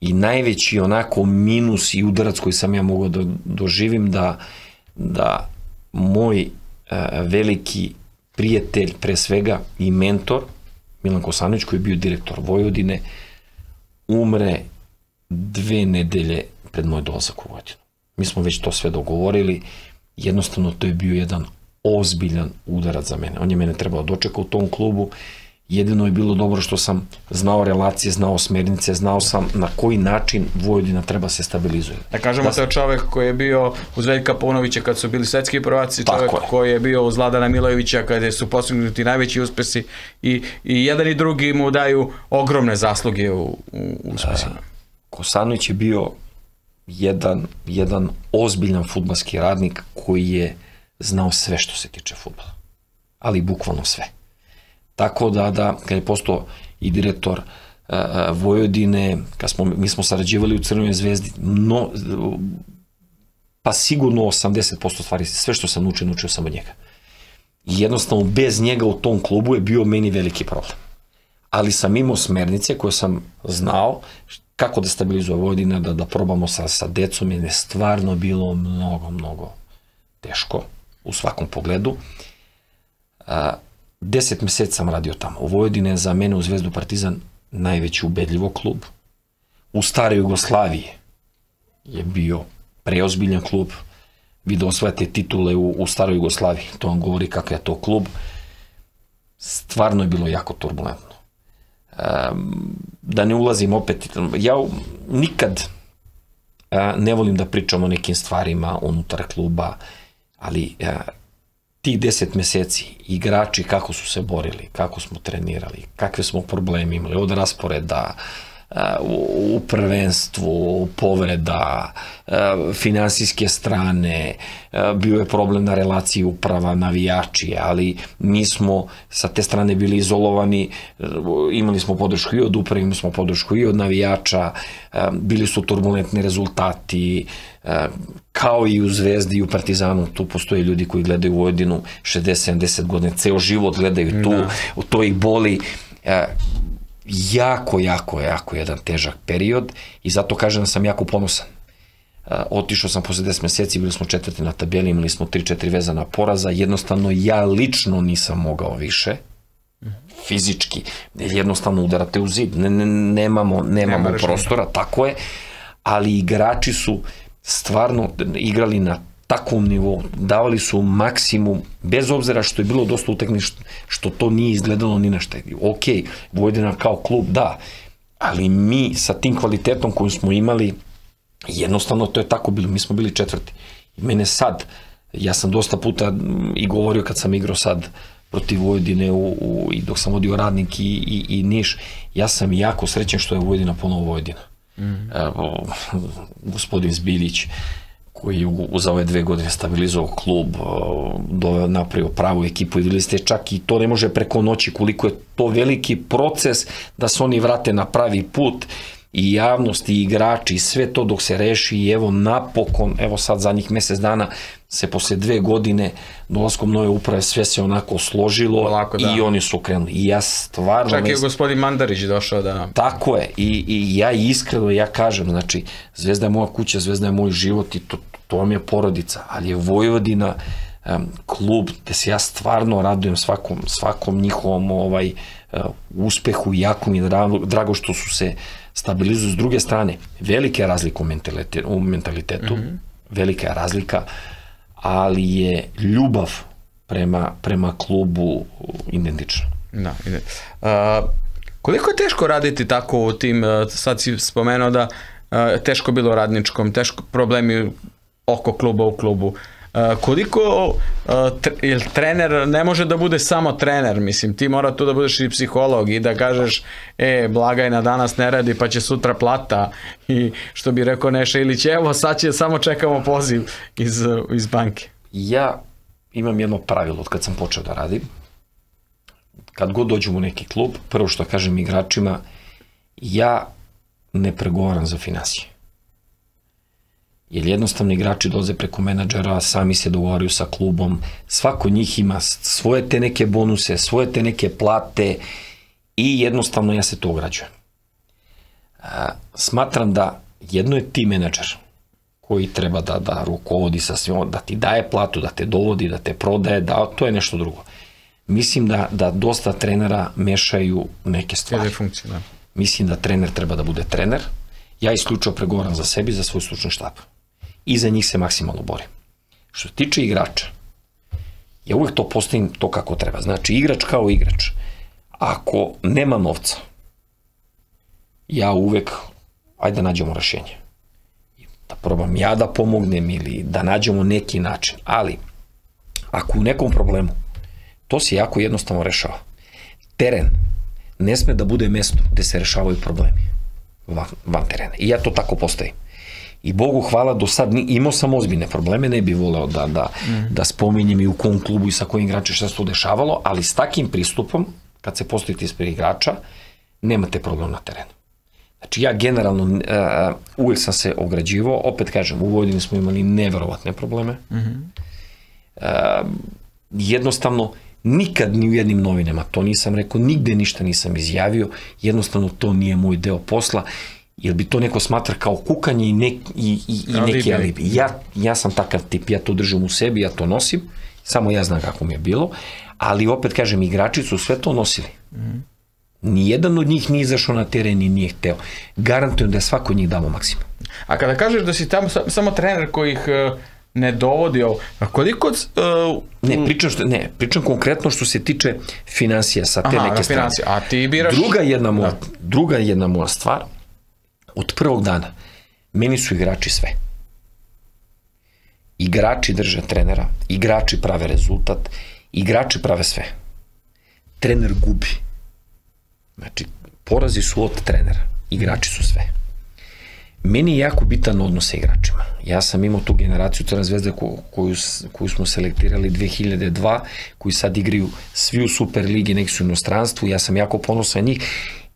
I najveći onako minus i udarac koji sam ja mogao da doživim, da, da moj veliki prijatelj, pre svega i mentor, Milan Kosanović, koji je bio direktor Vojvodine, umre dve nedelje pred moj dolazak u Vojvodinu. Mi smo već to sve dogovorili, jednostavno to je bio jedan ozbiljan udarac za mene. On je mene trebao dočekati u tom klubu, jedino je bilo dobro što sam znao relacije, znao smernice, znao sam na koji način Vojvodina treba se stabilizuje. Da kažemo, to je čovek koji je bio uz Veljka Paunovića kad su bili svetski prvaci, čovek koji je bio uz Vladana Milojevića kada su postignuti najveći uspesi, i jedan i drugi mu daju ogromne zasluge u uspesima. Kosanović je bio jedan ozbiljan fudbalski radnik koji je znao sve što se tiče fudbala, ali bukvalno sve. Tako da, kad je postao i direktor Vojvodine, mi smo sarađivali u Crvenoj zvezdi, pa sigurno osamdeset posto stvari, sve što sam naučio, naučio sam od njega. Jednostavno, bez njega u tom klubu je bio meni veliki problem. Ali sam imao smernice koje sam znao, kako da stabilizuje Vojvodina, da probamo sa decom, jer je stvarno bilo mnogo, mnogo teško u svakom pogledu. Deset meseci sam radio tamo. Vojvodina je za mene u Zvezdu Partizan najveći ubedljivo klub. U staroj Jugoslaviji je bio preozbiljan klub. Vi da osvajate titule u staroj Jugoslaviji, to vam govori kakav je to klub. Stvarno je bilo jako turbulentno. Da ne ulazim opet, ja nikad ne volim da pričam o nekim stvarima unutar kluba, ali ti deset meseci, igrači kako su se borili, kako smo trenirali, kakve smo problemi imali, od rasporeda, u prvenstvu, povreda, finansijske strane, bio je problem na relaciji uprava, navijači, ali mi smo sa te strane bili izolovani, imali smo podršku i od uprave, imali smo podršku i od navijača, bili su turbulentni rezultati, kao i u Zvezdi i u Partizanu, tu postoje ljudi koji gledaju Vojvodinu šezdeset sedamdeset godine, ceo život gledaju tu, u toj boli. Jako, jako, jako jedan težak period i zato kažem da sam jako ponosan. Otišao sam posle deset meseci, bili smo četvrti na tabeli, imali smo tri četiri vezana poraza, jednostavno ja lično nisam mogao više, fizički, jednostavno udarate u zid, nemamo prostora, tako je, ali igrači su stvarno igrali na takvom nivou, davali su maksimum, bez obzira što je bilo dosta utakmica, što to nije izgledalo ni na šta. Ok, Vojvodina kao klub, da, ali mi sa tim kvalitetom koju smo imali, jednostavno to je tako bilo, mi smo bili četvrti. Mene sad, ja sam dosta puta i govorio kad sam igrao sad protiv Vojvodine i dok sam vodio Radnik i Niš, ja sam jako srećen što je Vojvodina ponovo Vojvodina. Gospodin Zbilić, koji je za ove dve godine stabilizao klub, napravio pravu ekipu i videli ste čak i to ne može preko noći koliko je to veliki proces da se oni vrate na pravi put i javnost i igrači i sve to dok se reši i evo napokon, evo sad zadnjih mesec dana se posle dve godine dolaskom nove uprave sve se onako složilo i oni su krenuli. I ja stvarno... Čak je gospodin Mandarić došao da... Tako je i ja iskreno ja kažem, znači Zvezda je moja kuća, Zvezda je moj život i to vam je porodica, ali je Vojvodina klub gde se ja stvarno radujem svakom njihovom uspehu i jako mi je drago što su se stabilizuju. S druge strane, velika je razlika u mentalitetu, velika je razlika, ali je ljubav prema klubu identična. Koliko je teško raditi tako u tim, sad si spomenuo da teško bilo Radničkom, teško problemi oko kluba u klubu. Koliko trener ne može da bude samo trener, mislim, ti mora tu da budeš i psiholog i da kažeš, e, blagajna danas ne radi pa će sutra plata, i što bi rekao Neša Ilić, evo sad će, samo čekamo poziv iz banke. Ja imam jedno pravilo od kad sam počeo da radim, kad god dođem u neki klub, prvo što kažem igračima, ja ne pregovaram za finansije. Jer jednostavno igrači dolaze preko menadžera, sami se dogovaraju sa klubom, svako njih ima svoje te neke bonuse, svoje te neke plate i jednostavno ja se to ograđujem. Smatram da jedno je ti menadžer koji treba da, da rukovodi sa svim, da ti daje platu, da te dovodi, da te prodaje, da, to je nešto drugo. Mislim da, da dosta trenera mešaju neke stvari. Mislim da trener treba da bude trener. Ja isključivo pregovaram za sebi, za svoj stručni štab. I za njih se maksimalno borim. Što se tiče igrača, ja uvek to postavim to kako treba. Znači, igrač kao igrač. Ako nema novca, ja uvek, ajde da nađemo rešenje. Da probam ja da pomognem ili da nađemo neki način. Ali, ako u nekom problemu, to se jako jednostavno rešava. Teren ne sme da bude mesto gde se rešavaju problemi van terena. I ja to tako postavim. I Bogu hvala, do sad imao sam ozbiljne probleme, ne bih voleo da spominjem i u kom klubu i sa kojim igračem šta se to dešavalo, ali s takim pristupom, kad se postavite ispred igrača, nemate problem na terenu. Znači, ja generalno uvijek sam se ograđivao, opet kažem, u Vojvodini smo imali neverovatne probleme. Jednostavno, nikad ni u jednim novinama to nisam rekao, nigde ništa nisam izjavio, jednostavno to nije moj deo posla, jer bi to neko smatra kao kukanje i neki alibi. Ja sam takav tip, ja to držim u sebi, ja to nosim, samo ja znam kako mi je bilo, ali opet kažem, igrači su sve to nosili. Nijedan od njih nije izašao na teren i nije hteo. Garantujem da je svako od njih dao maksimum. A kada kažeš da si tamo samo trener koji ih ne dovodi ovo. A koliko... Ne, pričam konkretno što se tiče finansija sa te neke strane. A ti biraš... Druga jedna moja stvar, od prvog dana, meni su igrači sve. Igrači drže trenera, igrači prave rezultat, igrači prave sve. Trener gubi. Znači, porazi su od trenera, igrači su sve. Meni je jako bitan odnos sa igračima. Ja sam imao tu generaciju Crvene zvezde koju smo selektirali dve hiljade dva, koji sad igraju svi u Superligi, neki su u inostranstvu, ja sam jako ponosan na njih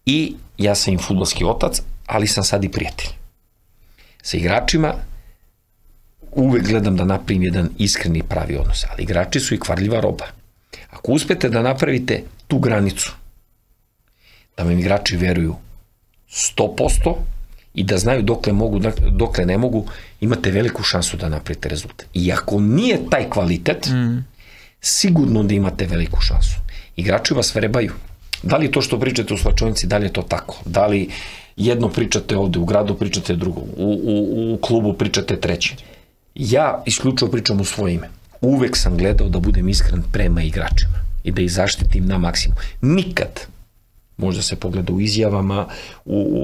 i ja sam im fudbalski otac, ali sam sad i prijatelj. Sa igračima uvek gledam da napravim jedan iskreni pravi odnos, ali igrači su i kvarljiva roba. Ako uspete da napravite tu granicu, da vam igrači veruju sto posto, i da znaju dokle mogu, dokle ne mogu, imate veliku šansu da napravite rezultat. I ako nije taj kvalitet, sigurno da imate veliku šansu. Igrači vas vrebaju. Da li to što pričate u slačonici, da li je to tako? Da li jedno pričate ovde, u gradu pričate drugo, u klubu pričate treće? Ja isključivo pričam u svoje ime. Uvek sam gledao da budem iskren prema igračima i da ih zaštitim na maksimum. Nikad. Možda se pogleda u izjavama,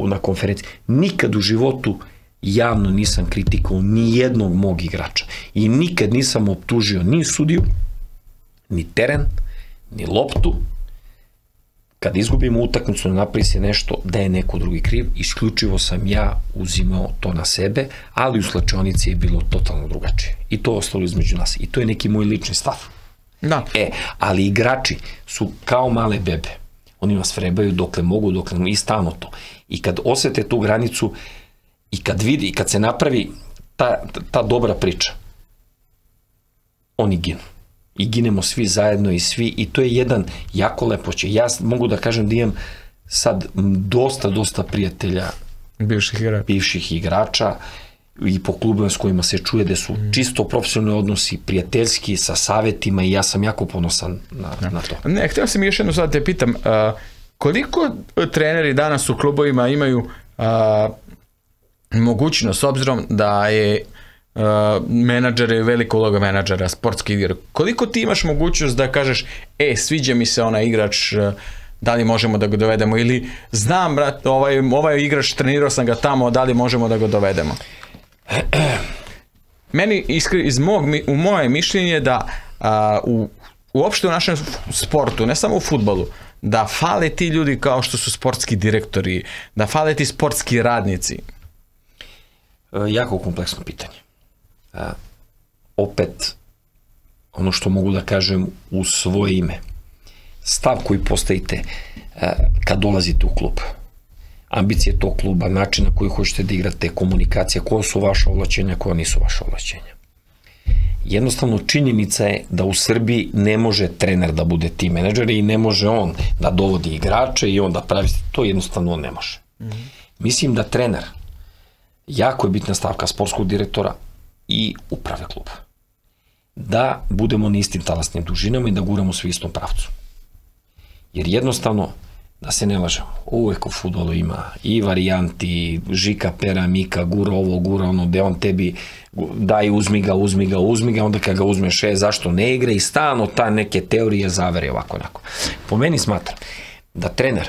na konferenciji. Nikad u životu javno nisam kritikovao ni jednog mog igrača. I nikad nisam optužio ni sudiju, ni teren, ni loptu. Kad izgubimo utakmicu, napravi se nešto da je neko drugi kriv. Isključivo sam ja uzimao to na sebe, ali u slačionici je bilo totalno drugačije. I to je ostalo između nas. I to je neki moj lični stav. E, ali igrači su kao male bebe. Oni vas vrebaju dokle mogu, dokle mogu, i stalno to. I kad osete tu granicu, i kad vidi, i kad se napravi ta dobra priča, oni ginu. I ginemo svi zajedno i svi, i to je jedan jako lepo će. Ja mogu da kažem da imam sad dosta, dosta prijatelja bivših igrača i po klubima s kojima se čuje da su čisto profesionalni odnosi, prijateljski, sa savjetima, i ja sam jako ponosan na to. Ne, htio sam još jedno sad te pitam, koliko treneri danas u klubovima imaju mogućnost, s obzirom da je menadžer je velika uloga menadžera, sportski igrač, koliko ti imaš mogućnost da kažeš, e, sviđa mi se onaj igrač, da li možemo da ga dovedemo, ili znam, brat, ovaj igrač, trenirao sam ga tamo, da li možemo da ga dovedemo. Meni, u moje mišljenje je da uopšte u našem sportu, ne samo u futbalu, da fale ti ljudi kao što su sportski direktori, da fale ti sportski radnici. Jako kompleksno pitanje. Opet, ono što mogu da kažem u svoje ime, stav koji postavite kad dolazite u klub, ambicije tog kluba, način na koji hoćete da igrate, komunikacija, koja su vaša ovlašćenja, koja nisu vaša ovlašćenja. Jednostavno, činjenica je da u Srbiji ne može trener da bude tim menadžer i ne može on da dovodi igrače i onda pravi, to jednostavno on ne može. Mislim da trener, jako je bitna stavka sportskog direktora i uprave kluba, da budemo na istim talasnim dužinama i da guramo svi istom pravcu. Jer jednostavno, da se ne lažemo, uvek u fudbalu ima i varijanti, žika, pera, mika, gura ovo, gura ono, gde on tebi daj, uzmi ga, uzmi ga, uzmi ga, onda kad ga uzmeš, e, zašto ne igra, i stano ta neke teorije zavere ovako, onako. Po meni smatram da trener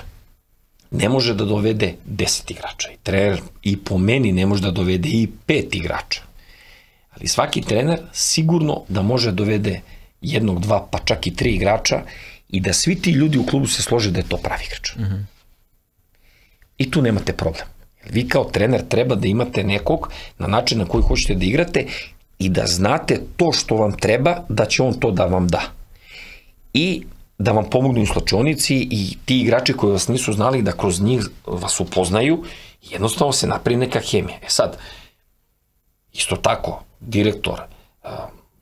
ne može da dovede deset igrača, i trener i po meni ne može da dovede i pet igrača. Ali svaki trener sigurno da može da dovede jednog, dva, pa čak i tri igrača, i da svi ti ljudi u klubu se slože da je to pravi igrač. I tu nemate problem. Vi kao trener treba da imate nekog na način na koji hoćete da igrate i da znate to što vam treba, da će on to da vam da. I da vam pomogne u slačionici, i ti igrači koji vas nisu znali da kroz njih vas upoznaju, jednostavno se napravi neka hemija. E sad, isto tako, direktor,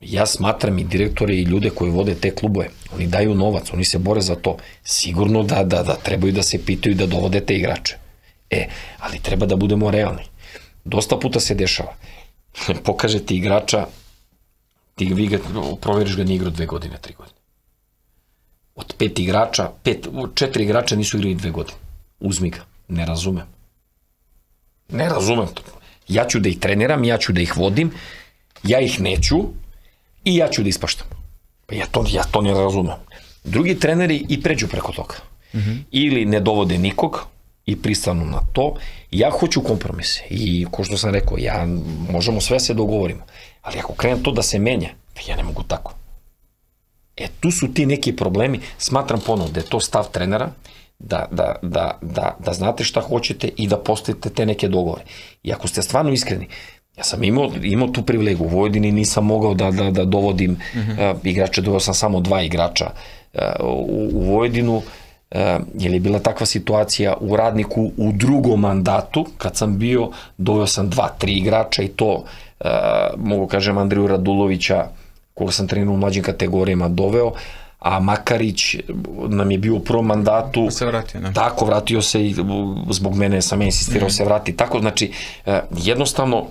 ja smatram i direktore i ljude koji vode te klubove, oni daju novac, oni se bore za to, sigurno da, da, da trebaju da se pitaju da dovode te igrače. E, ali treba da budemo realni. Dosta puta se dešava. Pokaže ti igrača, ti vi ga, proveriš ga, nije igrao dve godine, tri godine. Od pet igrača, pet, četiri igrača nisu igrali dve godine. Uzmi ga. Ne razumem. Ne razumem to. Ja ću da ih treniram, ja ću da ih vodim, ja ih neću, i ja ću da ispaštam. Ja to ne razumem. Drugi treneri i pređu preko toga. Ili ne dovode nikog i pristanu na to. Ja hoću kompromise. I kao što sam rekao, možemo sve se dogovorimo. Ali ako krene to da se menja, ja ne mogu tako. E, tu su ti neki problemi. Smatram ponovno da je to stav trenera, da znate šta hoćete i da postavite te neke dogovore. I ako ste stvarno iskreni, ja sam imao tu privilegiju, u Vojvodini nisam mogao da dovodim igrače, doveo sam samo dva igrača u Vojvodinu, jer je bila takva situacija u Radniku u drugom mandatu, kad sam bio, doveo sam dva, tri igrača, i to, mogu kažem, Andriju Radulovića, koga sam trenirao u mlađim kategorijama, doveo, a Makarić nam je bio u prvom mandatu, tako, vratio se i zbog mene, sam ja insistirao se vrati, tako, znači, jednostavno,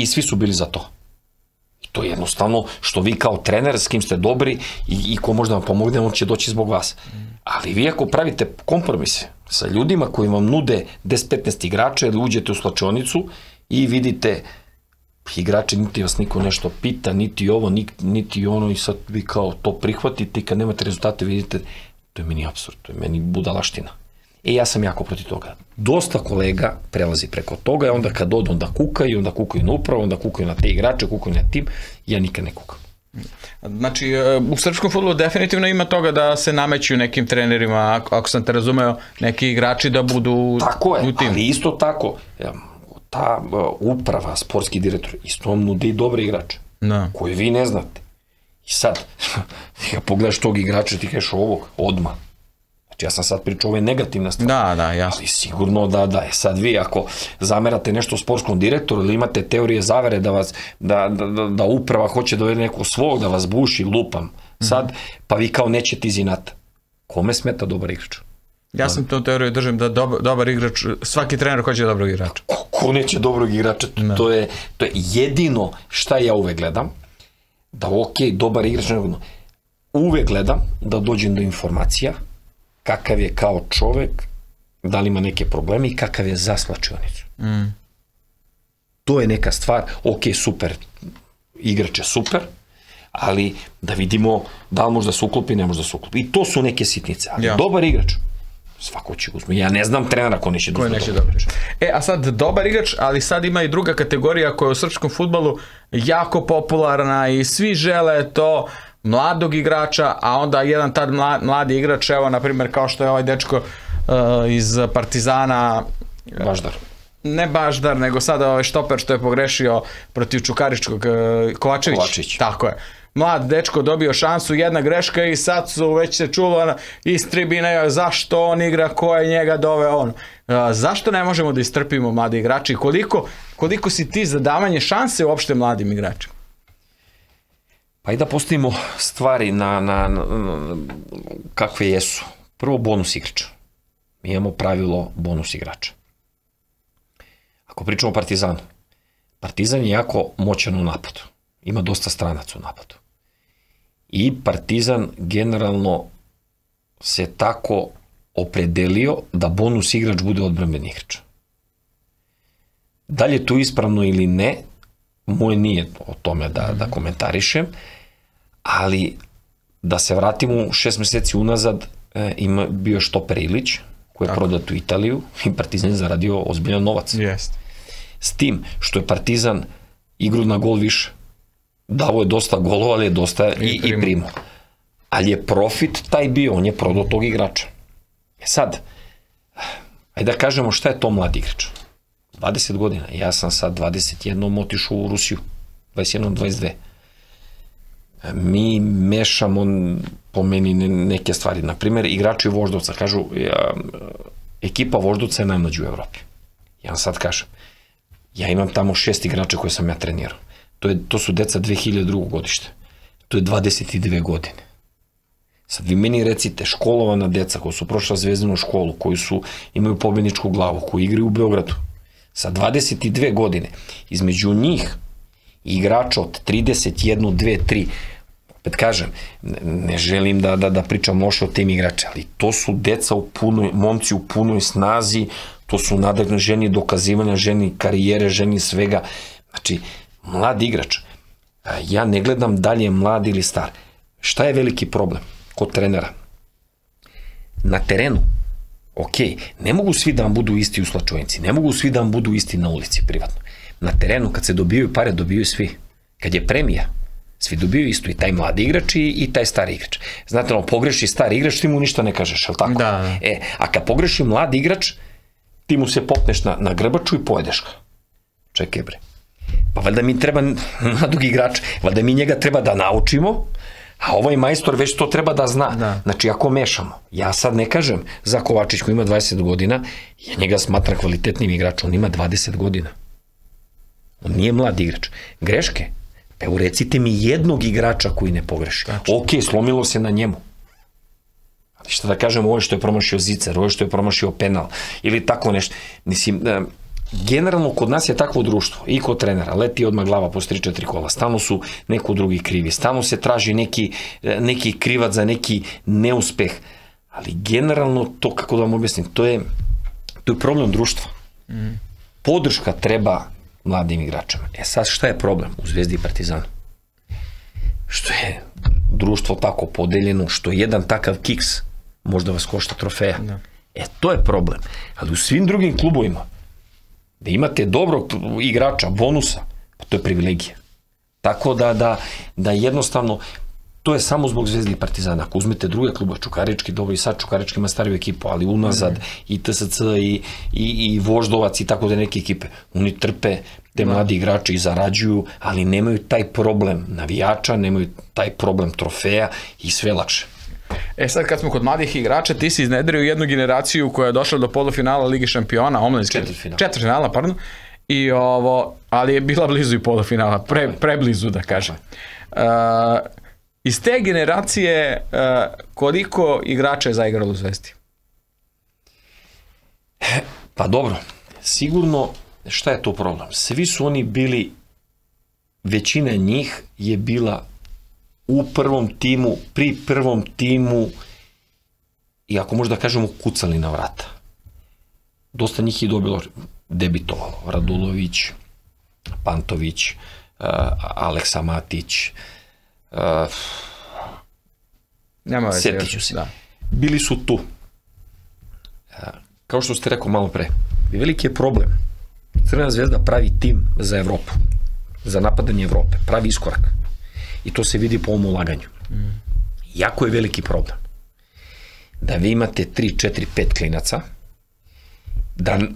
i svi su bili za to. To je jednostavno što vi kao trener, s kim ste dobri i ko možda vam pomogne, on će doći zbog vas. Ali vi ako pravite kompromise sa ljudima koji vam nude deset do petnaest igrača, jer uđete u slačionicu i vidite igrače, niti vas niko nešto pita, niti ovo, niti ono, i sad vi kao to prihvatite i kad nemate rezultate vidite, to je meni apsurd, to je meni budalaština. E, ja sam jako protiv toga. Dosta kolega prelazi preko toga i onda kad odu, onda kukaju, onda kukaju na upravu, onda kukaju na te igrače, kukaju na tim. Ja nikad ne kukam. Znači, u srpskom fudbalu definitivno ima toga da se nameću nekim trenerima, ako sam te razumeo, neki igrači da budu u tim. Tako je, ali isto tako, ta uprava, sportski direktor, isto vam nude i dobre igrače, koje vi ne znate. I sad, ja pogledaš tog igrača i ti kažeš ovog, odmah. Ja sam sad pričao, ovo je negativna stvar. Da, da, jasno. Ali sigurno da, da, je sad vi ako zamerate nešto sportskom direktoru ili imate teorije zavere da uprava hoće da dovede nekog svog, da vas buši, lupam sad, pa vi kao nećete iz inata. Kome smeta dobar igrač? Ja sam tom teoriju držim da dobar igrač, svaki trener hoće dobrog igrača. Ko neće dobrog igrača? To je jedino šta ja uvek gledam, da ok, dobar igrač, uvek gledam da dođem do informacija kakav je kao čovek, da li ima neke probleme i kakav je za slačionicu. To je neka stvar, ok, super, igrač je super, ali da vidimo da li možda se uklopi, ne možda se uklopi. I to su neke sitnice, ali dobar igrač, Svako će uzme. Ja ne znam trenera ko neće dosta dobro. E, a sad dobar igrač, ali sad ima i druga kategorija koja je u srpskom fudbalu jako popularna i svi žele to, mladog igrača, a onda jedan tad mladi igrač, evo, na primjer, kao što je ovaj dečko iz Partizana... Baždar. Ne Baždar, nego sada ovaj štoper što je pogrešio protiv Čukaričkog, Kovačević. Kovačić. Tako je. Mlad dečko dobio šansu, jedna greška i sad su već se čulo iz tribina zašto on igra, ko je njega doveo on. Zašto ne možemo da istrpimo mladi igrači? Koliko si ti za davanje šanse uopšte mladim igračima? Pa i da postavimo stvari na kakve jesu. Prvo, bonus igrača. Mi imamo pravilo bonus igrača. Ako pričamo o Partizanu, Partizan je jako moćan u napadu. Ima dosta stranaca u napadu. I Partizan generalno se tako opredelio da bonus igrač bude odbrambeni igrač. Da li je to ispravno ili ne, moje nije o tome da komentarišem, ali da se vratimo šest meseci unazad, ima bio štoper Ilić, koji je prodat u Italiju i Partizan je zaradio ozbiljan novac. S tim što je Partizan igru na gol više. Davo je dosta golova, ali je dosta i primao. Ali je profit taj bio, on je prodao tog igrača. Sad, ajde da kažemo šta je to mladi igrač. dvadeset godina, ja sam sad dvadeset jedan otišao u Rusiju, dvadeset jedan dvadeset dva. Mi mešamo po meni neke stvari. Naprimer, igrači Voždovca, kažu, ekipa Voždovca je najmlađa u Evropi. Ja vam sad kažem, ja imam tamo šest igrača koje sam ja trenirao. To su deca dve hiljade drugo. godište. To je dvadeset dve godine. Sad vi meni recite, školovana deca koja su prošla zvezdinu školu, koji imaju pobedničku glavu, koji igraju u Beogradu, sa dvadeset dve godine, između njih igrača od trideset jedan, dvadeset tri, opet kažem, ne želim da pričam loše o tem igrača, ali to su deca u punoj, momci u punoj snazi, to su nadahnuti, željni dokazivanja, željni karijere, željni svega. Znači, mlad igrač, ja ne gledam da li je mlad ili star. Šta je veliki problem kod trenera? Na terenu, ok, ne mogu svi da vam budu isti u slačovenci, ne mogu svi da vam budu isti na ulici privatno. Na terenu, kad se dobijaju pare, dobijaju svi. Kad je premija, svi dobijaju isto, i taj mladi igrač i taj stari igrač. Znate, ono, pogreši stari igrač, ti mu ništa ne kažeš, je li tako? Da. E, a kad pogreši mladi igrač, ti mu se popneš na grbaču i pojedeš ga. Čekaj bre. Pa valjda mi treba mladog igrača, valjda mi njega treba da naučimo, a ovaj majstor već to treba da zna. Znači, ako mešamo, ja sad ne kažem za Kovačić koji ima dvadeset godina, ja njega smatram kvalitetnim igračom, on ima dvadeset godina. On nije mlad igrač. Greške? Pa evo, recite mi jednog igrača koji ne pogreši. Ok, slomilo se na njemu. Ali šta da kažem, ovo je što je promašio zicer, ovo je što je promašio penal, ili tako nešto. Mislim, generalno kod nas je takvo društvo i kod trenera, leti odmah glava po tri četiri kola, stalno su neko drugi krivi, stalno se traži neki, neki krivac za neki neuspeh, ali generalno to, kako da vam objasnim, to je, to je problem društva. Podrška treba mladim igračima. E sad, šta je problem u Zvezdi i Partizanu? Što je društvo tako podeljeno, što jedan takav kiks možda vas košta trofeja. E, to je problem. Ali u svim drugim klubovima da imate dobrog igrača, bonusa, pa to je privilegija. Tako da jednostavno, to je samo zbog Zvezde i Partizana. Ako uzmete druge kluba, Čukarički, dobro, i sad Čukarički ima stariju ekipu, ali unazad i T S C i Voždovac i tako da neke ekipe, oni trpe te mladi igrače i zarađuju, ali nemaju taj problem navijača, nemaju taj problem trofeja i sve lakše. E sad, kad smo kod mladih igrača, ti si iznedrio jednu generaciju koja je došla do polufinala Ligi šampiona, omladinske četvrtfinala, pardon, i ovo, ali je bila blizu i polufinala, preblizu da kažem. Iz te generacije koliko igrača je zaigralo u Zvezdi? Pa dobro, sigurno, šta je to problem? Svi su oni bili, većina njih je bila u prvom timu, pri prvom timu, i ako možda kažemo, kucali na vrata. Dosta njih je dobilo, debitovalo. Radulović, Pantović, Aleksa Matić, setiću se. Bili su tu. Kao što ste rekao malo pre, veliki je problem. Crvena zvezda pravi tim za Evropu, za napadanje Evrope, pravi iskorak. I to se vidi po ovom ulaganju. Jako je veliki problem. Da vi imate tri, četiri, pet klinaca,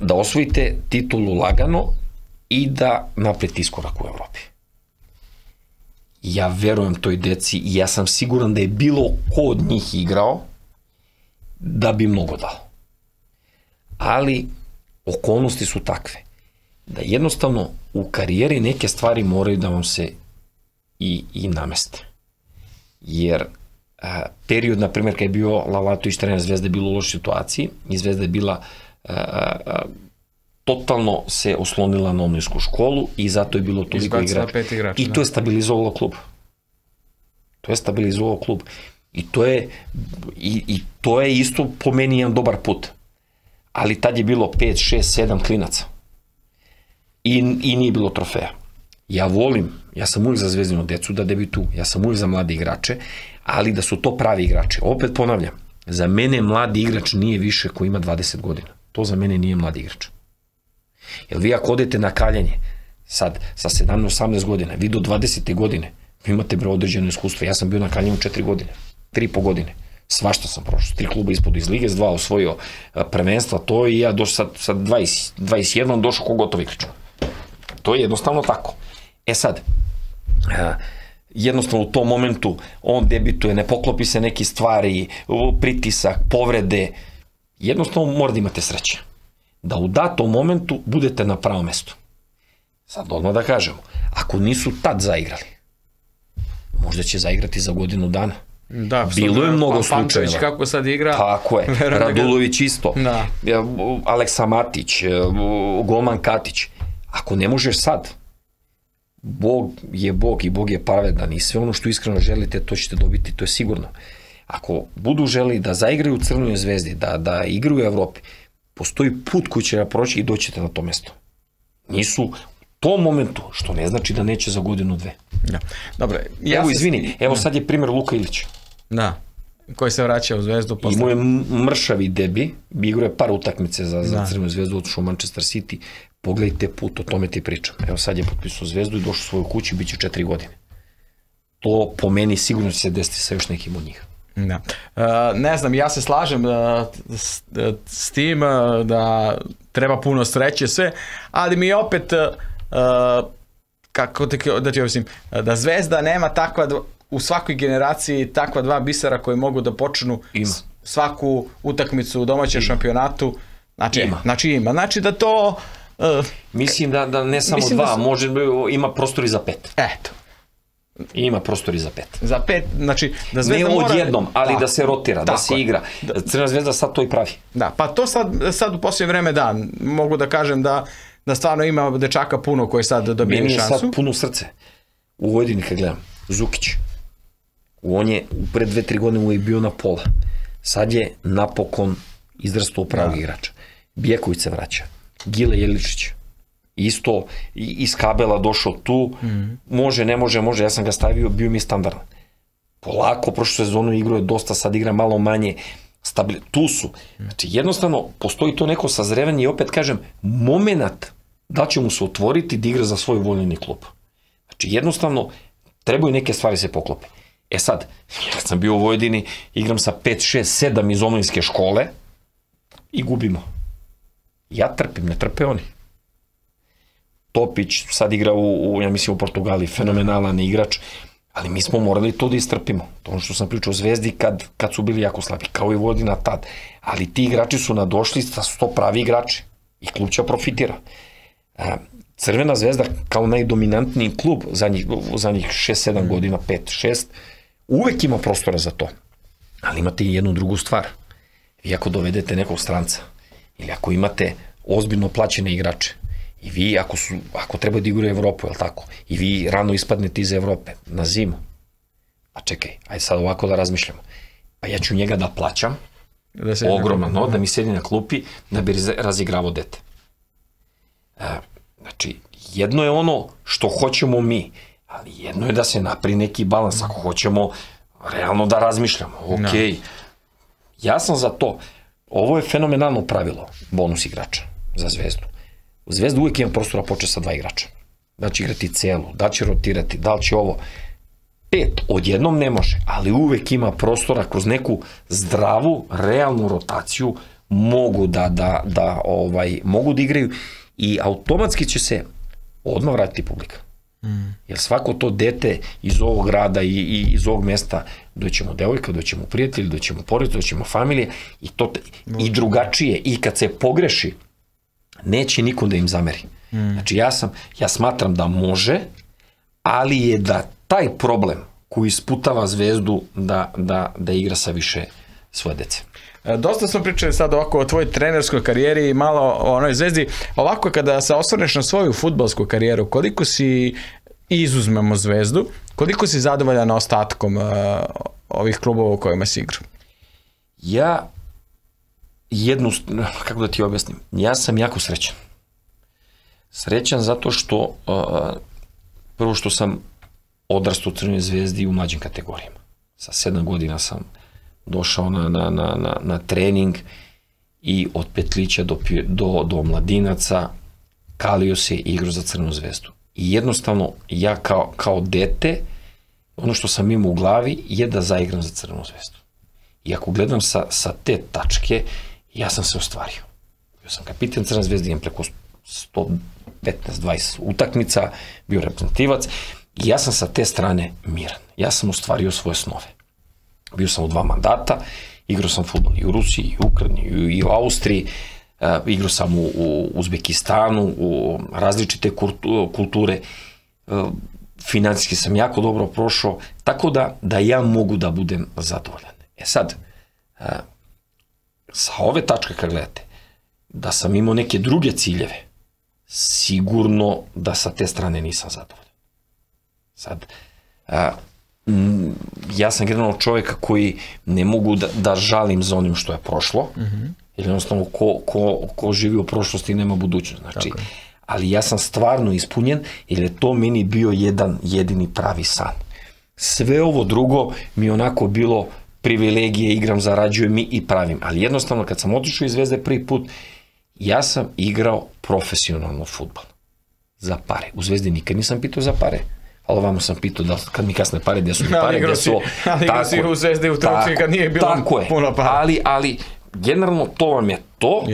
da osvojite titulu lagano i da napravite iskorak u Evropi. Ja verujem toj deci i ja sam siguran da je bilo ko od njih igrao da bi mnogo dao. Ali okolnosti su takve da jednostavno u karijeri neke stvari moraju da vam se i nameste. Jer period, na primjer, kada je bio Lalatović trener, Zvezda je bila u lošoj situaciji i Zvezda je bila totalno se oslonila na omlinsku školu i zato je bilo toliko igrača. I to je stabilizovalo klub. To je stabilizovalo klub. I to je isto po meni jedan dobar put. Ali tad je bilo pet, šest, sedam klinaca. I nije bilo trofeja. Ja volim, ja sam uvijek za Zvezdinu decu da debituju, ja sam uvijek za mlade igrače, ali da su to pravi igrače. Opet ponavljam, za mene mladi igrač nije više koji ima dvadeset godina. To za mene nije mladi igrač. Jer vi ako odete na kaljanje, sad, sa sedamnaest osamnaest godina, vi do dvadesete godine, vi imate bre određeno iskustvo. Ja sam bio na kaljanju četiri godine, tri i po godine. Svašta sam prošao. Tri kluba ispod iz Lige, s dva osvojio prvenstva, to i ja došao sad dvadeset jedan, došao ko gotov igrač. To je jednostavno tako. E sad, jednostavno u tom momentu on debituje, ne poklopi se neke stvari, pritisak, povrede, jednostavno mora da imate sreće. Da u datom momentu budete na pravom mestu. Sad odmah da kažemo, ako nisu tad zaigrali, možda će zaigrati za godinu dana. Bilo je mnogo slučajeva. Kako sad igra? Tako je, Radulović isto, Aleksa Matić, golman Katić. Ako ne možeš sad, Bog je Bog i Bog je pravedan i sve ono što iskreno želite to ćete dobiti, to je sigurno. Ako budu želi da zaigraju u Crvenoj zvezdi, da igraju u Evropi, postoji put koji će proći i doćete na to mesto. Nisu u tom momentu, što ne znači da neće za godinu dve. Evo izvini, evo sad je primjer Luka Ilić. Da, koji se vraća u Zvezdu. Imao je mršavi debi, igrao je par utakmice za Crvenu zvezdu, otišao u Manchester City. Pogledajte put, o tome ti pričam. Evo sad je potpisao Zvezdu i došao u svoju kuću, bit će četiri godine. To po meni sigurno će se desiti sa još nekim od njih. Ne znam, ja se slažem s tim da treba puno sreće sve, ali mi opet, kako da ti objasnim, da Zvezda nema takva, u svakoj generaciji takva dva bisera koji mogu da počnu svaku utakmicu u domaćem šampionatu. Znači ima. Znači da to... Mislim da ne samo dva, ima prostor i za pet. Eto. Ima prostor i za pet. Za pet, znači... Ne odjednom, ali da se rotira, da se igra. Crvena zvezda sad to i pravi. Da, pa to sad u posljednje vreme da. Mogu da kažem da stvarno ima dečaka puno koji sad dobije šansu. Meni je sad puno srce. U Vojvodini kad gledam, Zukić. On je pred dve, tri godine bio na pola. Sad je napokon izrastao pravog igrača. Bijeković se vraća. Gile Jeličić, isto iz kabela došao tu, može, ne može, može, ja sam ga stavio, bio mi standardan. Polako, prošlo sezonu igrao je dosta, sad igra malo manje, tu su. Znači, jednostavno, postoji to neko sazrevanje i opet kažem, moment da će mu se otvoriti da igra za svoj voljeni klub. Znači, jednostavno, trebaju neke stvari se poklope. E sad, kad sam bio u Vojvodini, igram sa pet, šest, sedam iz omlinske škole i gubimo. Ja trpim, ne trpe oni. Topić sad igra u, ja mislim, u Portugaliji, fenomenalan igrač, ali mi smo morali to da istrpimo. To ono što sam pričao o Zvezdi kad su bili jako slabi, kao i Vojvodina tad. Ali ti igrači su nadošli, da su to pravi igrači i klub će profitira. Crvena zvezda kao najdominantniji klub za njih šest sedam godina, pet šest, uvek ima prostora za to. Ali imate i jednu drugu stvar. Vi ako dovedete nekog stranca, ili ako imate ozbiljno plaćene igrače i vi ako treba da igraju Evropu, je li tako, i vi rano ispadnete iz Evrope na zimu, a čekaj, ajde sad ovako da razmišljamo, pa ja ću njega da plaćam ogromno, da mi sedi na klupi da bi razigravao dete. Znači, jedno je ono što hoćemo mi, ali jedno je da se napravi neki balans ako hoćemo realno da razmišljamo. Ok, ja sam za to. Ovo je fenomenalno pravilo, bonus igrača za Zvezdu. Zvezda uvijek ima prostora počet sa dva igrača. Da će igrati celu, da će rotirati, da li će ovo. Pet odjednom ne može, ali uvijek ima prostora kroz neku zdravu, realnu rotaciju mogu da igraju i automatski će se odmah vratiti publika. Jer svako to dete iz ovog grada i iz ovog mesta, doćemo devojka, doćemo prijatelji, doćemo porodicu, doćemo familije i drugačije. I kad se pogreši, neće nikom da im zameri. Znači ja smatram da može, ali je da taj problem koji isputava Zvezdu da igra sa više svoje dece. Dosta smo pričali sad ovako o tvojoj trenerskoj karijeri i malo o onoj Zvezdi. Ovako kada se osvrneš na svoju fudbalsku karijeru, koliko si, izuzmemo Zvezdu, koliko si zadovoljan ostatkom ovih klubova u kojima si igrao? Ja jednu, kako da ti objasnim, ja sam jako srećan. Srećan zato što prvo što sam odrastao u Crvenoj Zvezdi u mlađim kategorijama. Sa sedam godina sam došao na trening i od petlića do mladinaca kalio se i igrao za Crvenu zvezdu. I jednostavno ja kao dete, ono što sam imao u glavi je da zaigram za Crvenu zvezdu. I ako gledam sa te tačke, ja sam se ostvario. Bio sam kapitan Crvene zvezde, imam preko sto petnaest dvadeset utakmica, bio reprezentativac i ja sam sa te strane miran. Ja sam ostvario svoje snove. Bio sam u dva mandata, igrao sam fudbal i u Rusiji, i u Ukrajini, i u Austriji, igrao sam u Uzbekistanu, u različite kulture, finansijski sam jako dobro prošao, tako da ja mogu da budem zadovoljan. E sad, sa ove tačke kad gledate, da sam imao neke druge ciljeve, sigurno da sa te strane nisam zadovoljan. Sad, ja sam generalno čovjek koji ne mogu da žalim za onim što je prošlo, jer jednostavno ko živi u prošlosti nema budućnost, znači, ali ja sam stvarno ispunjen jer je to meni bio jedan jedini pravi san. Sve ovo drugo mi je onako bilo privilegije, igram, zarađujem i pravim, ali jednostavno kad sam otišao iz Zvezde prvi put, ja sam igrao profesionalno fudbal za pare. U Zvezdi nikad nisam pitao za pare. Ali ovamo sam pitao da kad mi kasne pare, gde su mi pare, gde su... Ali igra si u Zvezdi u Trupci kad nije bilo puno para. Ali generalno to vam je to,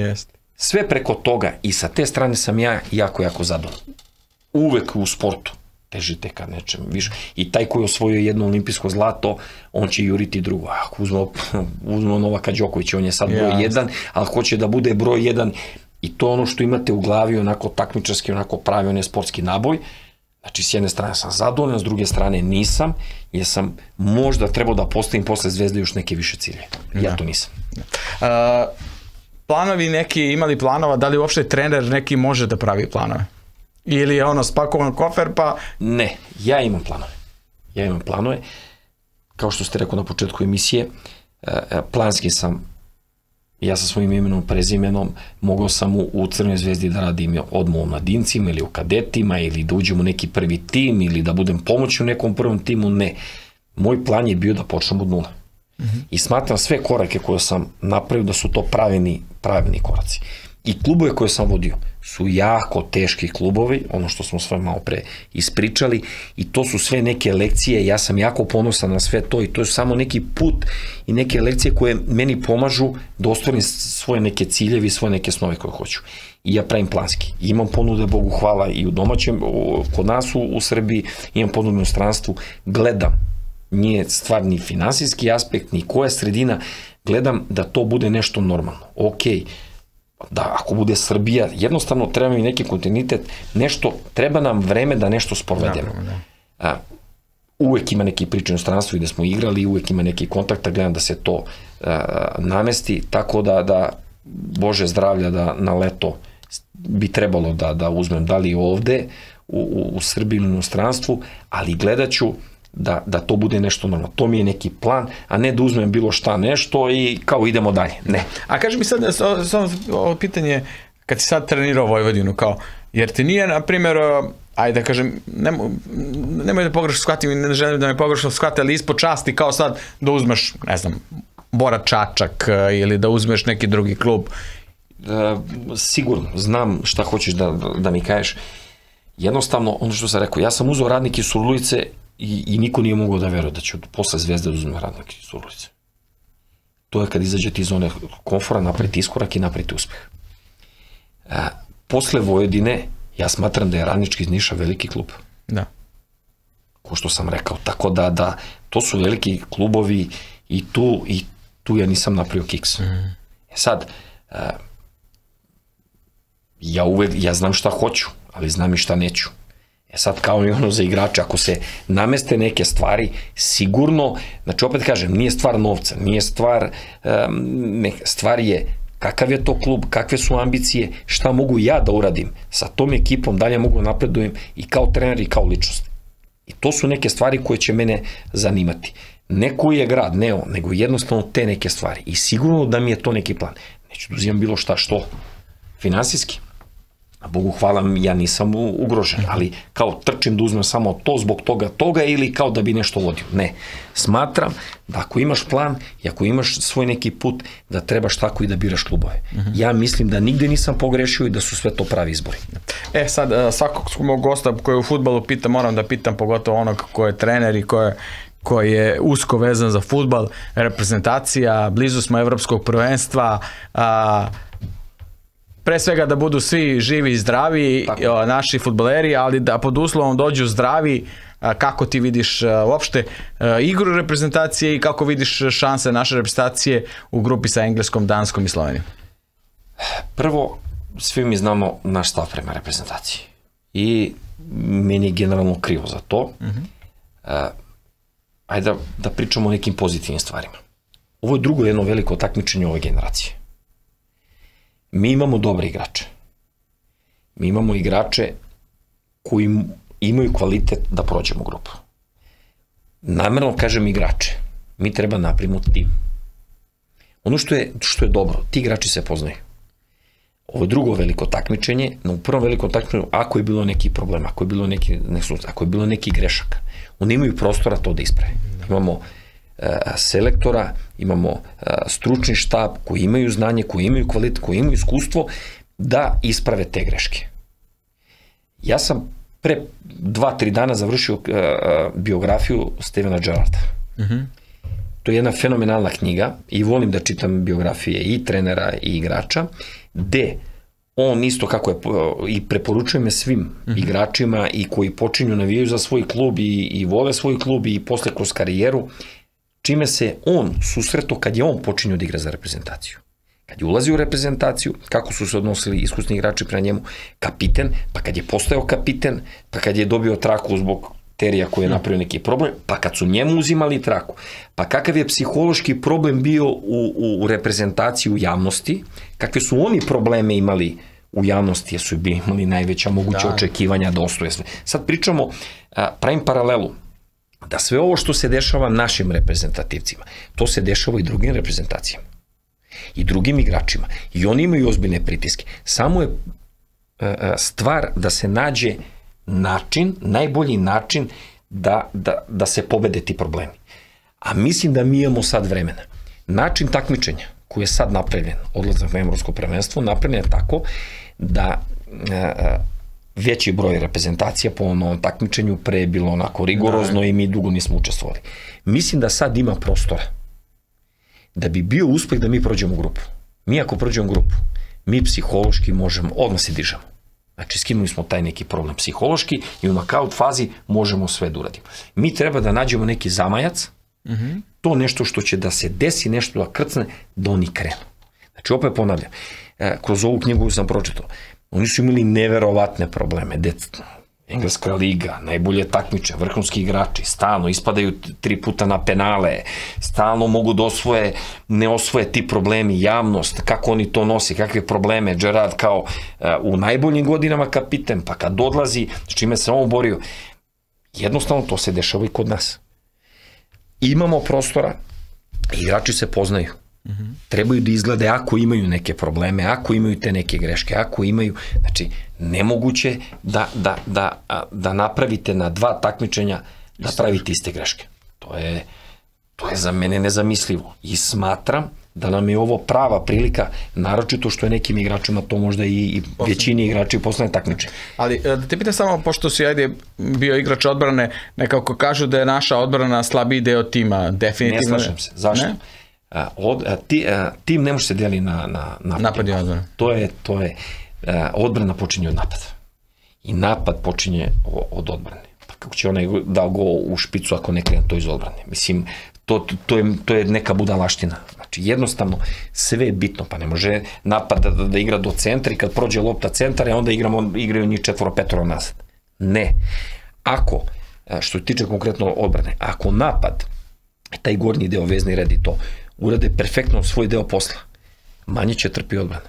sve preko toga i sa te strane sam ja jako, jako zadovoljan. Uvek u sportu težite ka nečem više. I taj koji je osvojio jedno olimpijsko zlato, on će juriti drugo. Ako uzmemo Novaka Đokovića, on je sad broj jedan, ali hoće da bude broj jedan. I to ono što imate u glavi, onako takmičarski, onako pravi, on je sportski naboj. Znači, s jedne strane sam zadovoljan, s druge strane nisam, jer sam možda trebao da postavim posle Zvezde još neke više cilje. Ja to nisam. Planovi neki, imali planova, da li uopšte trener neki može da pravi planove? Ili je ono spakovan kofer pa... Ne, ja imam planove. Ja imam planove. Kao što ste rekao na početku emisije, planski sam, ja sa svojim imenom, prezimenom, mogao sam u Crvenoj zvezdi da radim odmah u mladincima ili u kadetima ili da uđem u neki prvi tim ili da budem pomoći u nekom prvom timu, ne. Moj plan je bio da počnem od nula. I smatram sve korake koje sam napravio da su to pravilni koraci. I klubove koje sam vodio su jako teški klubovi, ono što smo sve malo pre ispričali, i to su sve neke lekcije, ja sam jako ponosan na sve to i to je samo neki put i neke lekcije koje meni pomažu da ostvarim svoje neke ciljevi i svoje neke snove koje hoću. I ja pravim planski. Imam ponude, Bogu hvala, i u domaćem, kod nas u Srbiji, imam ponude u inostranstvu, gledam, nije stvar ni finansijski aspekt, ni koja sredina, gledam da to bude nešto normalno. Okej, da ako bude Srbija, jednostavno treba mi neki kontinuitet, nešto, treba nam vreme da nešto sprovedemo. Uvek ima neki priče u inostranstvu i da smo igrali, uvek ima neki kontakt, gledam da se to namesti, tako da, Bože zdravlja, da na leto bi trebalo da uzmem, da li ovde, u Srbiji ili u inostranstvu, ali gledat ću da to bude nešto normalno. To mi je neki plan, a ne da uzmem bilo šta nešto i kao idemo dalje. Ne. A kaži mi sad, ovo pitanje, kad si sad trenirao Vojvodinu, kao, jer ti nije, na primjer, ajde da kažem, nemoj da pogrešno shvatim, ne želim da me pogrešno shvate, ali ispod časti, kao sad, da uzmeš, ne znam, Bora Čačak ili da uzmeš neki drugi klub? Sigurno, znam šta hoćeš da mi kažeš. Jednostavno, ono što sam rekao, ja sam uzeo Radnik iz Surdulice i niko nije mogao da veruje da ću posle Zvezde uzmem Radnik iz Surdulice. To je kad izađete iz one komfora, napravite iskorak i napravite uspeh. Posle Vojvodine, ja smatram da je Radnički iz Niša veliki klub. Da. Ko što sam rekao, tako da to su veliki klubovi i tu ja nisam napravio kiks. Sad, ja uvek, ja znam šta hoću, ali znam i šta neću. E sad, kao i ono za igrače, ako se nameste neke stvari, sigurno, znači opet kažem, nije stvar novca, nije stvar, stvar je kakav je to klub, kakve su ambicije, šta mogu ja da uradim sa tom ekipom, dalje mogu napredujem i kao trener i kao ličnost. I to su neke stvari koje će mene zanimati. Ne koji je grad, ne on, nego jednostavno te neke stvari. I sigurno da mi je to neki plan. Neću da uzimam bilo šta što finansijski. A Bogu hvala, ja nisam ugrožen, ali kao trčim da uzmem samo to zbog toga toga ili kao da bi nešto vodio. Ne. Smatram da ako imaš plan i ako imaš svoj neki put, da trebaš tako i da biraš klubove. Ja mislim da nigde nisam pogrešio i da su sve to pravi izbori. E sad, svakog mog gosta koji je u fudbalu pitam, moram da pitam pogotovo onog ko je trener i ko je koji je usko vezan za fudbal, reprezentacija, blizu smo evropskog prvenstva, pre svega da budu svi živi i zdravi, naši fudbaleri, ali da pod uslovom dođu zdravi. Kako ti vidiš uopšte igru reprezentacije i kako vidiš šanse naše reprezentacije u grupi sa Engleskom, Danskom i Slovenijom? Prvo, svi mi znamo naš stav prema reprezentaciji i meni je generalno krivo za to. Ajde da pričamo o nekim pozitivnim stvarima. Ovo je drugo jedno veliko takmičenje ove generacije. Mi imamo dobre igrače. Mi imamo igrače koji imaju kvalitet da prođemo grupu. Namerno kažem igrače. Mi treba napravimo tim. Ono što je, što je dobro, ti igrači se poznaju. Ovo je drugo veliko takmičenje, no u prvom velikom takmičenju, ako je bilo neki problem, ako je bilo neki neslučaj, ako je bilo neki grešak, oni imaju prostora to da isprave. Imamo selektora, imamo stručni štab koji imaju znanje, koji imaju kvalitet, koji imaju iskustvo da isprave te greške. Ja sam pre dva, tri dana završio biografiju Stevena Gerarda. To je jedna fenomenalna knjiga i volim da čitam biografije i trenera i igrača, gde on isto kako je, i preporučujem je svim igračima i koji počinju, navijaju za svoj klub i vole svoj klub i posle kroz karijeru, čime se on susreto kad je on počinio da igra za reprezentaciju. Kad je ulazio u reprezentaciju, kako su se odnosili iskusni igrači prema njemu, kapiten, pa kad je postao kapiten, pa kad je dobio traku zbog Terija koji je napravio neki problem, pa kad su njemu uzimali traku, pa kakav je psihološki problem bio u reprezentaciji u javnosti, kakve su oni probleme imali u javnosti, jer su imali najveća moguća očekivanja da ostaju sve. Sad pričamo, pravim paralelu, da sve ovo što se dešava našim reprezentativcima, to se dešava i drugim reprezentacijama, i drugim igračima, i oni imaju ozbiljne pritiske. Samo je stvar da se nađe način, najbolji način da se pobede ti problemi. A mislim da mi imamo sad vremena. Način takmičenja koji je sad napravljen, odlazak na evropsko prvenstvo, napravljen je tako da veći broj reprezentacija po onom takmičenju pre je bilo onako rigorozno i mi dugo nismo učestvovali. Mislim da sad ima prostora da bi bio uspeh da mi prođemo u grupu. Mi ako prođemo u grupu, mi psihološki možemo, odmah se dižemo. Znači, skinuli smo taj neki problem psihološki i u knockout fazi možemo sve da uradimo. Mi treba da nađemo neki zamajac, to nešto što će da se desi, nešto da krcne, da oni krenu. Znači, opet ponavljam, kroz ovu knjigu sam pročitao, oni su imali neverovatne probleme, deca, Engleska liga, najbolje takmiče, vrhunski igrači, stalno ispadaju tri puta na penale, stalno mogu da osvoje, ne osvoje ti problemi, javnost, kako oni to nosi, kakve probleme, Gerard kao u najboljim godinama kapiten, pa kad odlazi, s čime se on borio, jednostavno to se dešava i kod nas. Imamo prostora, igrači se poznaju. Trebaju da izglede ako imaju neke probleme, ako imaju te neke greške, ako imaju, znači nemoguće da napravite na dva takmičenja da pravite iste greške. To je To je za mene nezamislivo i smatram da nam je ovo prava prilika, naročito što je nekim igračima to možda i većini igrači poslednje takmiče. Ali da te pitam samo, pošto si ajde bio igrač odbrane, nekako kažu da je naša odbrana slabiji deo tima, definitivno. Ne slažem se, zašto? Tim ne može se deliti na napad i odbrana. To je, odbrana počinje od napada i napad počinje od odbrane. Pa kako će onaj dao go u špicu ako ne krene to iz odbrane? Mislim, to je neka budalaština. Znači, jednostavno, sve je bitno, pa ne može napad da igra do centra i kad prođe lopta centara, onda igraju njih četvoro petoro nazad. Ne. Ako, što se tiče konkretno odbrane, ako napad, taj gornji deo, vezni red i to, urade perfektno svoj deo posla, manje će trpi odbrana.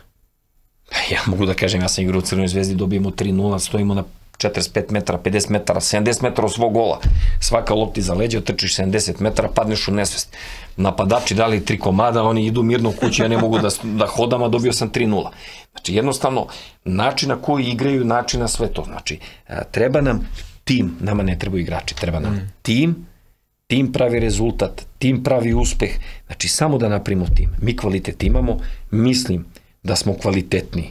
Ja mogu da kažem, ja sam igrao u Crvenoj zvezdi, dobijemo tri nula, stojimo na četrdeset pet metara, pedeset metara, sedamdeset metara od svog gola. Svaka lopti za leđa, trčiš sedamdeset metara, padneš u nesvest. Napadači dali tri komada, oni idu mirno u kući, ja ne mogu da hodam, a dobio sam tri nula. Znači, jednostavno, način na koji igraju, način na sve to. Znači, treba nam tim, nama ne trebaju igrači, treba nam tim, tim pravi rezultat, tim pravi uspeh. Znači, samo da napravimo tim. Mi kvalitet imamo, mislim da smo kvalitetni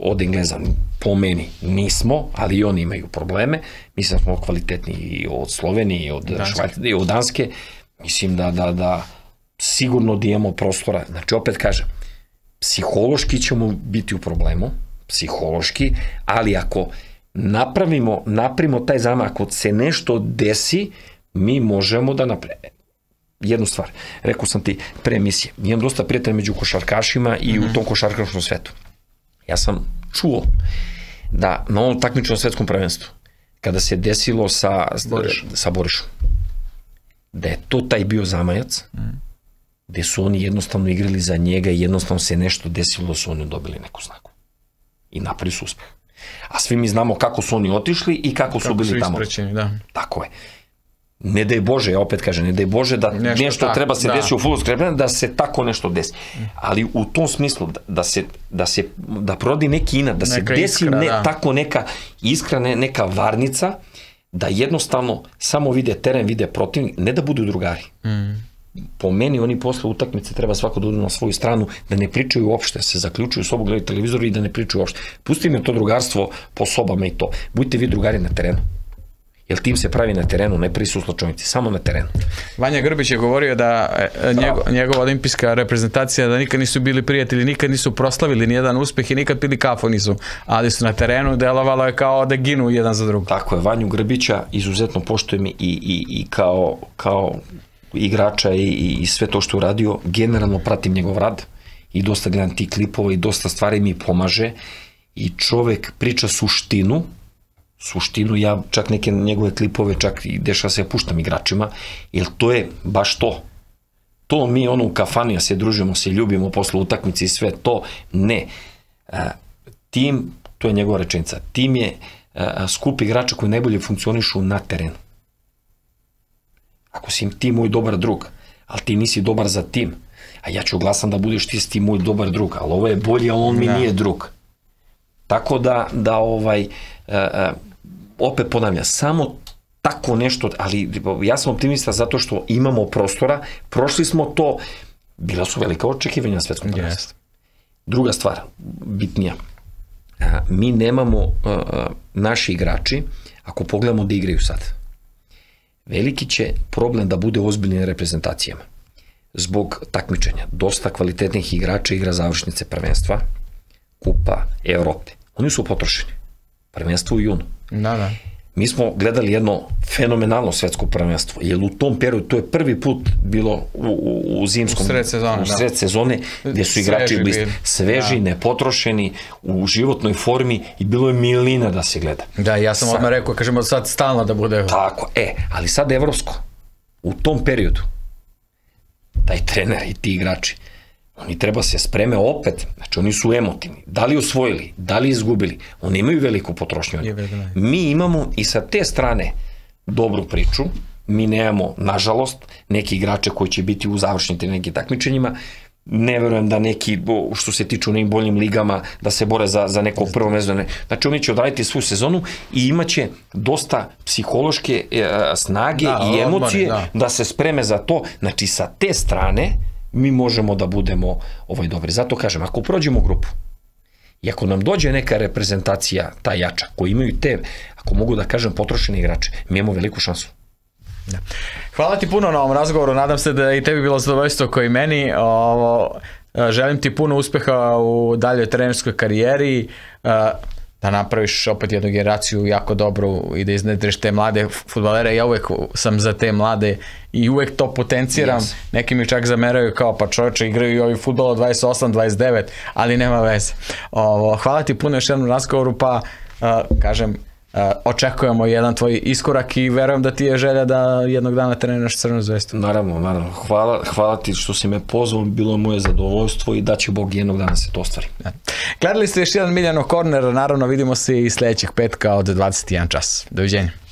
od Engleza, po meni nismo, ali i oni imaju probleme. Mislim da smo kvalitetni i od Slovenije, i od Danske. Mislim da sigurno da imamo prostora. Znači, opet kažem, psihološki ćemo biti u problemu, psihološki, ali ako napravimo taj zamak, ako se nešto desi, mi možemo da napravimo. Jednu stvar, rekao sam ti pre emisije, imam dosta prijatelja među košarkašima i u tom košarkaškom svetu. Ja sam čuo da na ovom takmičnom svetskom prvenstvu, kada se desilo sa Borišom, da je to taj bio zamajac, gde su oni jednostavno igrali za njega i jednostavno se nešto desilo da su oni dobili neku znaku. I napravili su uspeh. A svi mi znamo kako su oni otišli i kako su bili tamo. Kako su isprećeni, da. Tako je. Ne daj Bože, ja opet kažem, ne daj Bože da nešto treba se desi u fudbalskom terenu, da se tako nešto desi. Ali u tom smislu da porodi neki inat, da se desi tako neka iskra, neka varnica, da jednostavno samo vide teren, vide protivnik, ne da budu drugari. Po meni oni posle utakmice treba svako da odu na svoju stranu, da ne pričaju uopšte, da se zaključuju sobu, gledaju televizor i da ne pričaju uopšte. Pusti mi to drugarstvo po sobama i to. Budite vi drugari na terenu. Jer tim se pravi na terenu, ne pri susločovnici, samo na terenu. Vanja Grbić je govorio da njegova olimpijska reprezentacija, da nikad nisu bili prijatelji, nikad nisu proslavili nijedan uspeh i nikad pili kafu nisu, ali su na terenu, delovalo je kao da ginu jedan za drugom. Tako je, Vanju Grbića izuzetno poštujem i kao igrača i sve to što je uradio, generalno pratim njegov rad i dosta gledam tih klipova i dosta stvari mi pomaže i čovek priča suštinu, suštinu, ja čak neke njegove klipove čak i dešava se ja puštam igračima, jer to je baš to. To mi ono u kafani, ja se družimo, se ljubimo posle utakmice i sve to, ne. Tim, to je njegova rečenica, tim je skup igrača koji najbolje funkcionišu na terenu. Ako si ti moj dobar drug, ali ti nisi dobar za tim, a ja ću glasam da budeš ti ti moj dobar drug, ali ovo je bolje, ali on mi nije drug. Tako da ovaj... opet ponavljam, samo tako nešto, ali ja sam optimista zato što imamo prostora, prošli smo to, bila su velika očekivanja na svetskom prvenstvu. Druga stvar, bitnija, mi nemamo, naši igrači, ako pogledamo da igraju sad, veliki će problem da bude ozbiljnim reprezentacijama, zbog takmičenja, dosta kvalitetnih igrača igra završnice prvenstva, Kupa Evrope, oni su potrošeni. Prvenstvo u junu. Mi smo gledali jedno fenomenalno svetsko prvenstvo, jer u tom periodu, to je prvi put bilo u zimskom, u sred sezone, gde su igrači bili sveži, nepotrošeni, u životnoj formi i bilo je milina da se gleda. Da, ja sam odmah rekao, kažemo sad stalno da bude... Tako, e, ali sad evropsko, u tom periodu, taj trener i ti igrači, oni treba se spreme opet, znači oni su emotivni, da li osvojili, da li izgubili, oni imaju veliku potrošnju. Mi imamo i sa te strane dobru priču, mi nemamo, nažalost, neki igrače koji će biti u završnim trenerkim takmičenjima, ne verujem da neki, što se tiče u nekim boljim ligama, da se bore za neko prvo mesto. Znači, oni će odraditi svu sezonu i imaće dosta psihološke snage i emocije da se spreme za to. Znači, sa te strane mi možemo da budemo dobri. Zato kažem, ako prođemo grupu i ako nam dođe neka reprezentacija ta jača, koji imaju te, ako mogu da kažem, potrošene igrače, mi imamo veliku šansu. Hvala ti puno na ovom razgovoru, nadam se da je i tebi bilo zadovoljstvo kao i meni. Želim ti puno uspeha u daljoj trenerskoj karijeri, da napraviš opet jednu generaciju jako dobru i da iznedriš te mlade fudbalere. Ja uvek sam za te mlade i uvek to potenciram. Neki mi čak zameraju kao, pa čovječe, igraju i ovi fudbal od dvadeset osam dvadeset devet, ali nema veze. Hvala ti puno još jednom razgovoru, pa kažem, očekujemo jedan tvoj iskorak i verujem da ti je želja da jednog dana treniraš Crvenu zvezdu. Naravno, naravno. Hvala ti što si me pozvao, bilo je moje zadovoljstvo i da će Bog jednog dana se to ostvari. Gledali ste još jedan Miljanov korner, naravno vidimo se i sledećeg petka od dvadeset jedan čas. Doviđenja.